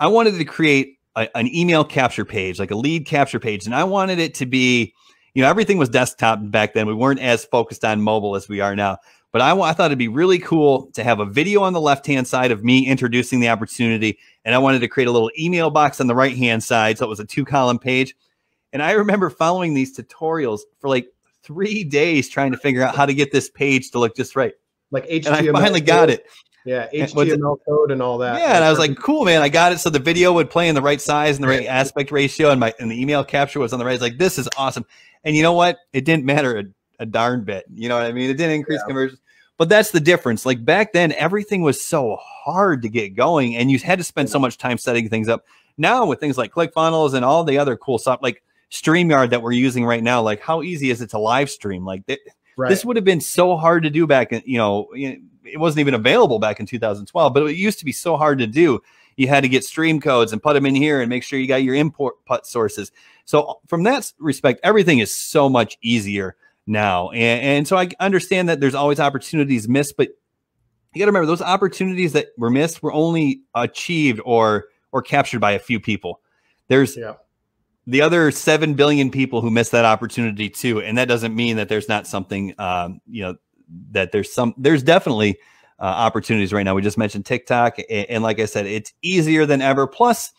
I wanted to create an email capture page, like a lead capture page. And I wanted it to be, everything was desktop back then. We weren't as focused on mobile as we are now, but I thought it'd be really cool to have a video on the left-hand side of me introducing the opportunity. And I wanted to create a little email box on the right-hand side. So it was a 2-column page. And I remember following these tutorials for like 3 days trying to figure out how to get this page to look just right. Like HTML. And I finally got it. Yeah, HTML code and all that. Yeah, and I was like, cool, man, I got it. So the video would play in the right size and the right aspect ratio, and the email capture was on the right. It's like, this is awesome. And you know what? It didn't matter a darn bit. You know what I mean? It didn't increase conversions. But that's the difference. Like back then, everything was so hard to get going, and you had to spend so much time setting things up. Now with things like ClickFunnels and all the other cool stuff, like StreamYard that we're using right now, like how easy is it to live stream? Like this would have been so hard to do back in, it wasn't even available back in 2012, but it used to be so hard to do. You had to get stream codes and put them in here and make sure you got your input sources. So from that respect, everything is so much easier now. And so I understand that there's always opportunities missed, but you got to remember those opportunities that were missed were only achieved or captured by a few people. There's the other 7 billion people who missed that opportunity too. And that doesn't mean that there's not something, that there's definitely opportunities right now. We just mentioned TikTok. And like I said, it's easier than ever. Plus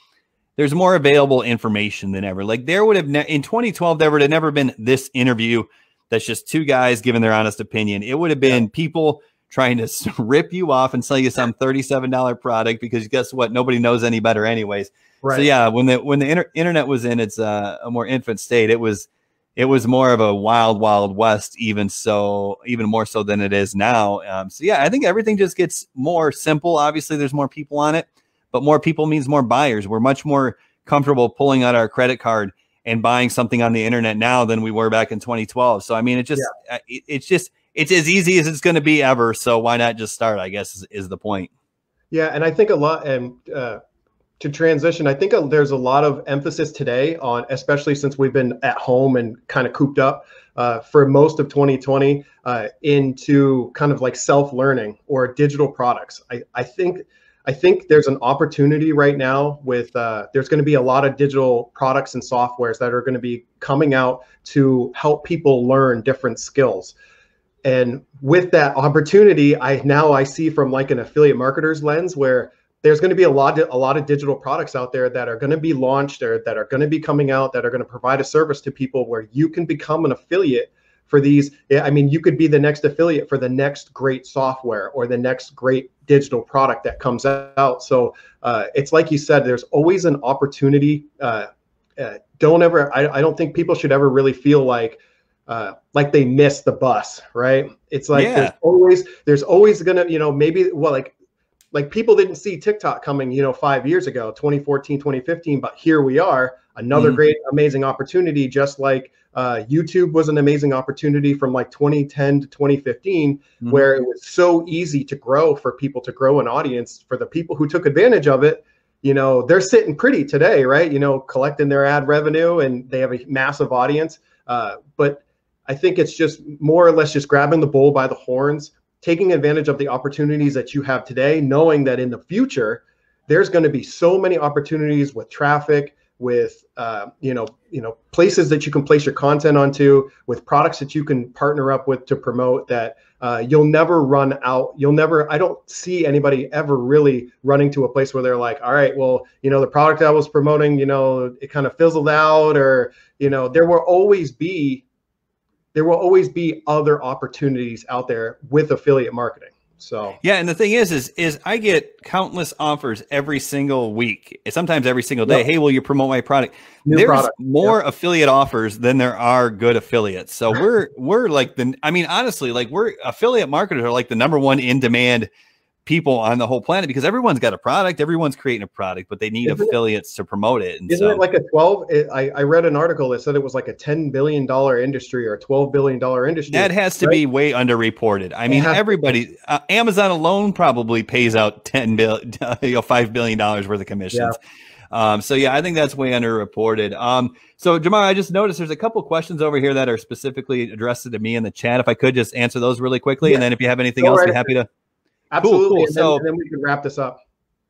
there's more available information than ever. Like there would have in 2012, there would have never been this interview. That's just 2 guys giving their honest opinion. It would have been people trying to rip you off and sell you some $37 product, because guess what? Nobody knows any better anyways. Right. So yeah, when the internet was in its a more infant state, it was more of a wild, wild west, even more so than it is now. So yeah, I think everything just gets more simple. Obviously, there's more people on it, but more people means more buyers. We're much more comfortable pulling out our credit card and buying something on the internet now than we were back in 2012. So I mean, it's as easy as it's going to be ever. So why not just start, I guess, is the point. Yeah, and I think to transition, I think there's a lot of emphasis today on, especially since we've been at home and kind of cooped up for most of 2020, into kind of like self-learning or digital products. I think there's an opportunity right now with, there's going to be a lot of digital products and softwares that are going to be coming out to help people learn different skills. And with that opportunity, I see from like an affiliate marketer's lens where there's going to be a lot of digital products out there that are going to be launched or that are going to be coming out that are going to provide a service to people where you can become an affiliate for these. I mean, you could be the next affiliate for the next great software or the next great digital product that comes out. So it's like you said, there's always an opportunity. I don't think people should ever really feel like they missed the bus, right? It's like, yeah, there's always gonna, you know, maybe, well, like people didn't see TikTok coming, you know, 5 years ago, 2014, 2015, but here we are, another great, amazing opportunity, just like YouTube was an amazing opportunity from like 2010 to 2015, where it was so easy to grow, for people to grow an audience. For the people who took advantage of it, you know, they're sitting pretty today, right? You know, collecting their ad revenue, and they have a massive audience. But I think it's just more or less just grabbing the bull by the horns, taking advantage of the opportunities that you have today, knowing that in the future, there's going to be so many opportunities with traffic, with, you know, places that you can place your content onto, with products that you can partner up with to promote, that you'll never run out. I don't see anybody ever really running to a place where they're like, all right, well, you know, the product I was promoting, you know, it kind of fizzled out, or, you know, there will always be other opportunities out there with affiliate marketing. So, yeah. And the thing is I get countless offers every single week, sometimes every single day. Yep. Hey, will you promote my product? There's more yep. affiliate offers than there are good affiliates. So we're like affiliate marketers are like the #1 in demand people on the whole planet, because everyone's got a product, everyone's creating a product, but they need affiliates to promote it. And isn't it like a 12? I read an article that said it was like a $10 billion industry or a $12 billion industry. That has to be way underreported. I mean, everybody, Amazon alone probably pays out $5 billion worth of commissions. Yeah. So yeah, I think that's way underreported. So Jamar, I just noticed there's a couple questions over here that are specifically addressed to me in the chat. If I could just answer those really quickly. Yeah. And then if you have anything else, I'd be happy to. Absolutely. Cool. And then we can wrap this up.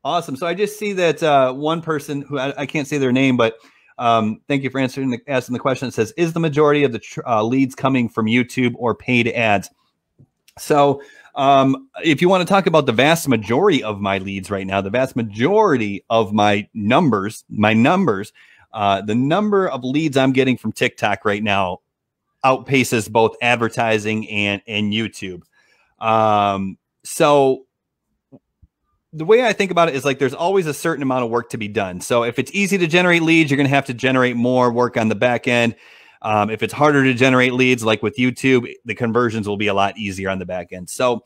Awesome. So I just see that one person who I can't say their name, but thank you for asking the question. It says, is the majority of the leads coming from YouTube or paid ads? So if you want to talk about the vast majority of my leads right now, the vast majority of my numbers, the number of leads I'm getting from TikTok right now outpaces both advertising and YouTube. So the way I think about it is like, there's always a certain amount of work to be done. So if it's easy to generate leads, you're going to have to generate more work on the back end. If it's harder to generate leads, like with YouTube, the conversions will be a lot easier on the back end. So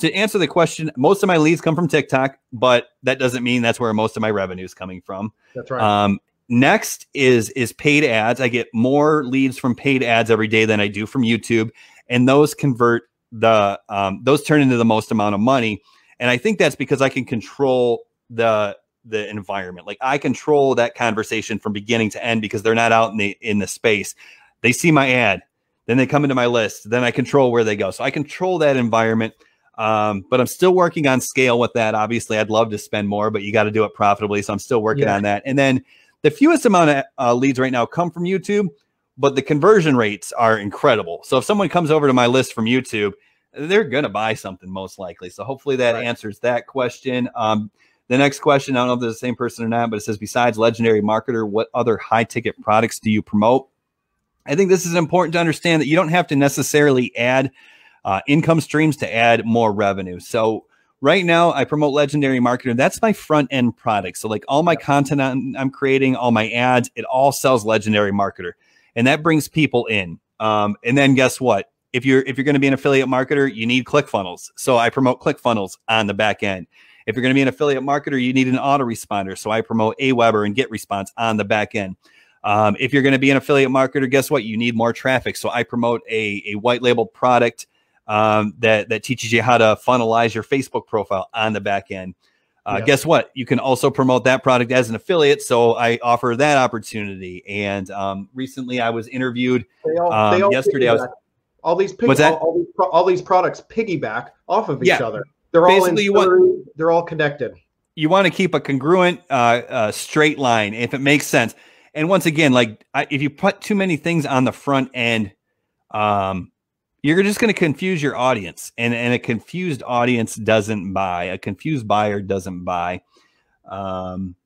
to answer the question, most of my leads come from TikTok, but that doesn't mean that's where most of my revenue is coming from. That's right. Next is paid ads. I get more leads from paid ads every day than I do from YouTube. And those convert. Those turn into the most amount of money. And I think that's because I can control the environment. Like I control that conversation from beginning to end, because they're not out in the space. They see my ad, then they come into my list, then I control where they go. So I control that environment. But I'm still working on scale with that. Obviously I'd love to spend more, but you got to do it profitably. So I'm still working on that. And then the fewest amount of leads right now come from YouTube, but the conversion rates are incredible. So if someone comes over to my list from YouTube, they're going to buy something most likely. So hopefully that answers that question. The next question, I don't know if they're the same person or not, but it says, besides Legendary Marketer, what other high ticket products do you promote? I think this is important to understand that you don't have to necessarily add income streams to add more revenue. So right now I promote Legendary Marketer. That's my front end product. So like all my content I'm creating, all my ads, it all sells Legendary Marketer. And that brings people in. And then guess what? If you're going to be an affiliate marketer, you need ClickFunnels. So I promote ClickFunnels on the back end. If you're going to be an affiliate marketer, you need an autoresponder. So I promote Aweber and GetResponse on the back end. If you're going to be an affiliate marketer, guess what? You need more traffic. So I promote a white label product that teaches you how to funnelize your Facebook profile on the back end. Guess what? You can also promote that product as an affiliate. So I offer that opportunity. And recently I was interviewed yesterday. All these products piggyback off of each other. They're basically all they're all connected. You want to keep a congruent straight line if it makes sense. And once again, like if you put too many things on the front end, you're just going to confuse your audience, and a confused audience doesn't buy. A confused buyer doesn't buy. And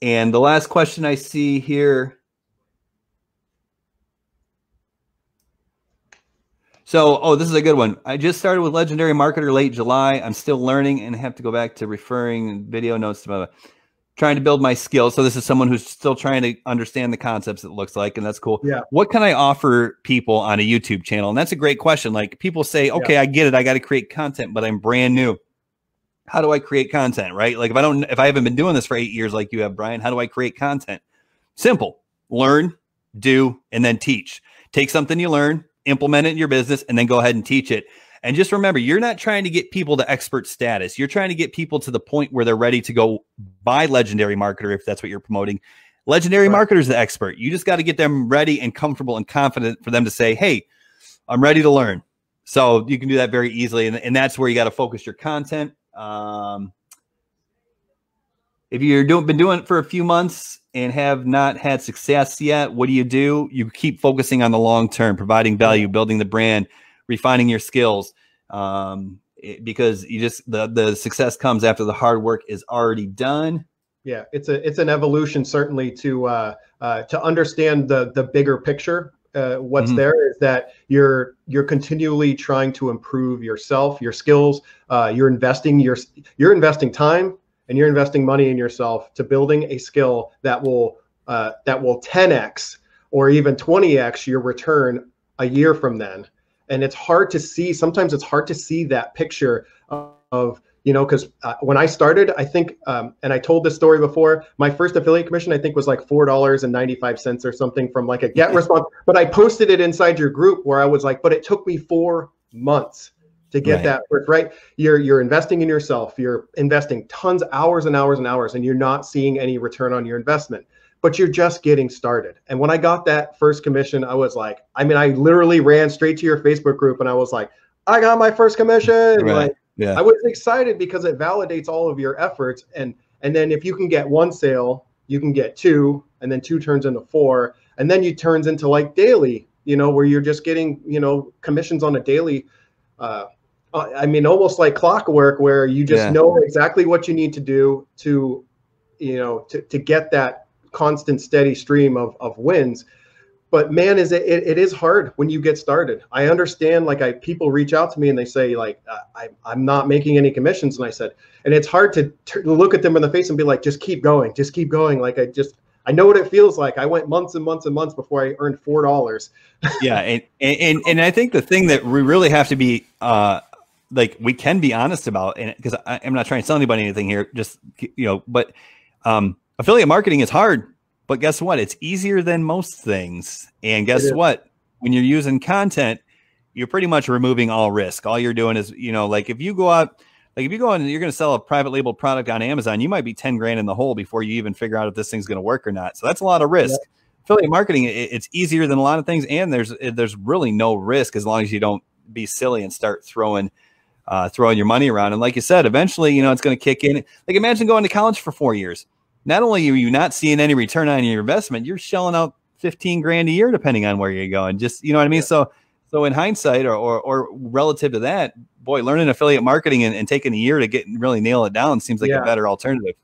the last question I see here. So, oh, this is a good one. I just started with Legendary Marketer late July. I'm still learning and have to go back to referring video notes to my, trying to build my skills. So this is someone who's still trying to understand the concepts, it looks like, and that's cool. Yeah. What can I offer people on a YouTube channel? And that's a great question. Like people say, okay, yeah, I get it. I got to create content, but I'm brand new. How do I create content, right? Like if I haven't been doing this for 8 years, like you have, Brian, how do I create content? Simple, learn, do, and then teach. Take something you learn, implement it in your business, and then go ahead and teach it. And just remember, you're not trying to get people to expert status. You're trying to get people to the point where they're ready to go buy Legendary Marketer, if that's what you're promoting. Legendary Marketer is the expert. You just got to get them ready and comfortable and confident for them to say, hey, I'm ready to learn. So you can do that very easily. And that's where you got to focus your content. If you've been doing it for a few months and have not had success yet, what do? You keep focusing on the long term, providing value, building the brand, refining your skills, because you just the success comes after the hard work is already done. Yeah, it's an evolution, certainly, to understand the bigger picture. What's mm-hmm. there is that you're continually trying to improve yourself, your skills. You're investing time. And you're investing money in yourself to building a skill that will 10x or even 20x your return a year from then. And it's hard to see. Sometimes it's hard to see that picture of, you know, because when I started, I think, and I told this story before, my first affiliate commission, I think, was like $4.95 or something from like a GetResponse. But I posted it inside your group where I was like, but it took me 4 months to get that work, right? You're investing in yourself. You're investing tons, hours and hours and hours, and you're not seeing any return on your investment, but you're just getting started. And when I got that first commission, I was like, I mean, I literally ran straight to your Facebook group and I was like, I got my first commission. Right. Like, yeah. I was excited because it validates all of your efforts. And then if you can get one sale, you can get two, and then two turns into four. And then it turns into like daily, you know, where you're just getting, you know, commissions on a daily, I mean, almost like clockwork, where you just know exactly what you need to do to, you know, to get that constant, steady stream of wins. But man, is it is hard when you get started. I understand, like people reach out to me and they say like, I'm not making any commissions. And I said, and it's hard to look at them in the face and be like, just keep going, just keep going. Like I know what it feels like. I went months and months and months before I earned $4. Yeah. And I think the thing that we really have to be, like we can be honest about, and because I'm not trying to sell anybody anything here, just, you know, but affiliate marketing is hard, but guess what? It's easier than most things. And guess what? When you're using content, you're pretty much removing all risk. All you're doing is, you know, like if you go out, and you're going to sell a private label product on Amazon, you might be 10 grand in the hole before you even figure out if this thing's going to work or not. So that's a lot of risk. Yeah. Affiliate marketing, it's easier than a lot of things. And there's really no risk as long as you don't be silly and start throwing your money around. And like you said, eventually, you know, it's going to kick in. Like imagine going to college for 4 years. Not only are you not seeing any return on your investment, you're shelling out 15 grand a year, depending on where you're going. Just, you know what I mean? Yeah. So in hindsight or relative to that, boy, learning affiliate marketing and taking a year to get and really nail it down seems like a better alternative.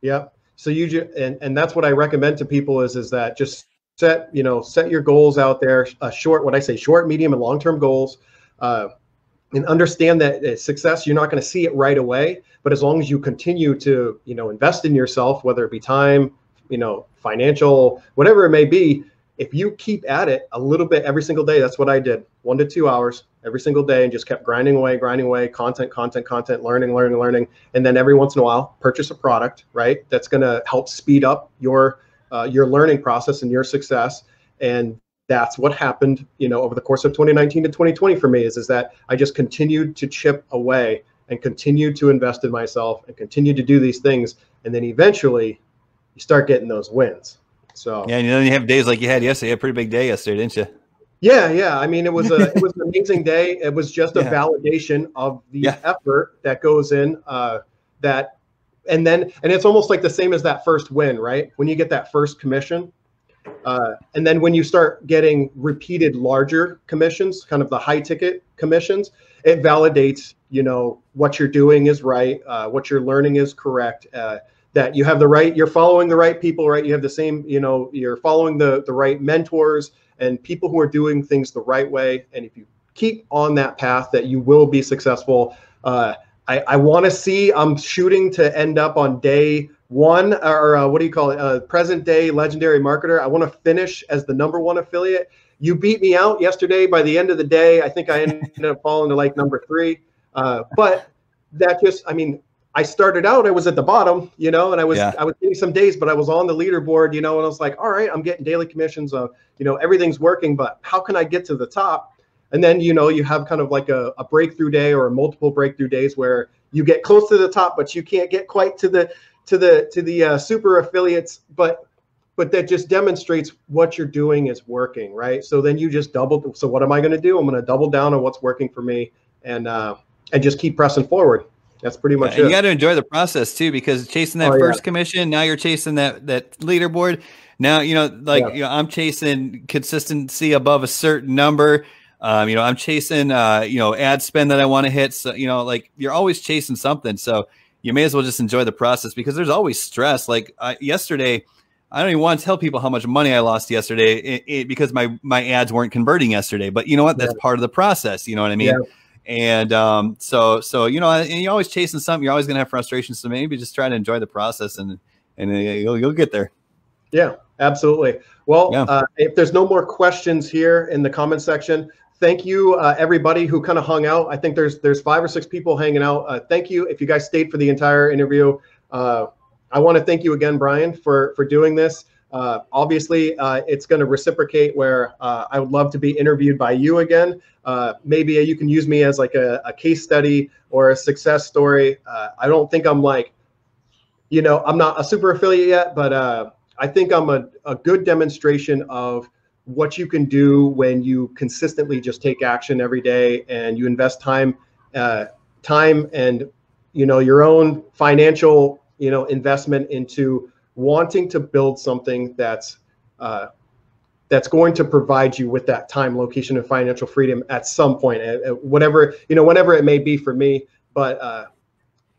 Yeah. So and that's what I recommend to people is that just set your goals out there, short, medium and long-term goals. And understand that success, you're not going to see it right away, but as long as you continue to, you know, invest in yourself, whether it be time, you know, financial, whatever it may be, if you keep at it a little bit every single day, that's what I did, 1 to 2 hours every single day and just kept grinding away, content, learning. And then every once in a while, purchase a product, right? That's going to help speed up your learning process and your success. And that's what happened, you know, over the course of 2019 to 2020 for me is that I just continued to chip away and continued to invest in myself and continued to do these things. And then eventually you start getting those wins. So yeah, and then you have days like you had yesterday. You had a pretty big day yesterday, didn't you? Yeah, yeah. I mean, it was an amazing day. It was just a validation of the effort that goes in and it's almost like the same as that first win, right? When you get that first commission, And then when you start getting repeated larger commissions, kind of the high ticket commissions, it validates, you know, what you're doing is right, what you're learning is correct, that you have the right, you're following the right people, right? You have the same, you know, you're following the right mentors and people who are doing things the right way. And if you keep on that path, that you will be successful. I want to see, I'm shooting to end up on day one, or what do you call it? Present day Legendary Marketer. I want to finish as the #1 affiliate. You beat me out yesterday. By the end of the day, I think I ended up falling to like #3. But that just, I mean, I started out, I was at the bottom, you know, and I was, I was getting some days, but I was on the leaderboard, you know, and I was like, all right, I'm getting daily commissions of, you know, everything's working, but how can I get to the top? And then, you know, you have kind of like a breakthrough day or multiple breakthrough days where you get close to the top, but you can't get quite to the super affiliates. But that just demonstrates what you're doing is working, right? So then you just double. So what am I going to do? I'm going to double down on what's working for me and just keep pressing forward. That's pretty much it. You got to enjoy the process too, because chasing that first commission, now you're chasing that leaderboard. Now, you know, like you know, I'm chasing consistency above a certain number. You know, I'm chasing, you know, ad spend that I want to hit. So, you know, like you're always chasing something. So you may as well just enjoy the process, because there's always stress. Like yesterday, I don't even want to tell people how much money I lost yesterday because my ads weren't converting yesterday. But you know what? That's part of the process. You know what I mean? Yeah. And so, you know, and you're always chasing something. You're always going to have frustrations. So maybe just try to enjoy the process and you'll get there. Yeah, absolutely. Well, if there's no more questions here in the comment section, thank you, everybody who kind of hung out. I think there's 5 or 6 people hanging out. Thank you if you guys stayed for the entire interview. I want to thank you again, Brian, for doing this. Obviously, it's going to reciprocate where I would love to be interviewed by you again. Maybe you can use me as like a case study or a success story. I don't think I'm like, you know, I'm not a super affiliate yet, but I think I'm a good demonstration of what you can do when you consistently just take action every day and you invest time, and, you know, your own financial, you know, investment into wanting to build something that's going to provide you with that time, location, and financial freedom at some point, at whatever, you know, whenever it may be for me. But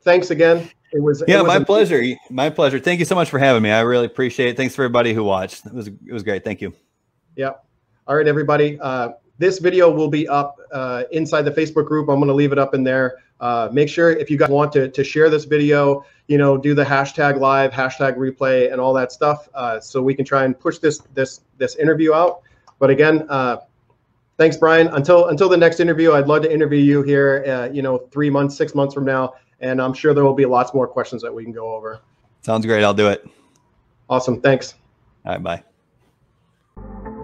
thanks again. It was, my pleasure. My pleasure. Thank you so much for having me. I really appreciate it. Thanks for everybody who watched. It was great. Thank you. Yeah. All right, everybody. This video will be up inside the Facebook group. I'm going to leave it up in there. Make sure if you guys want to share this video, you know, do the #live, #replay, and all that stuff, so we can try and push this interview out. But again, thanks, Brian. Until the next interview, I'd love to interview you here. You know, 3 months, 6 months from now, and I'm sure there will be lots more questions that we can go over. Sounds great. I'll do it. Awesome. Thanks. All right. Bye.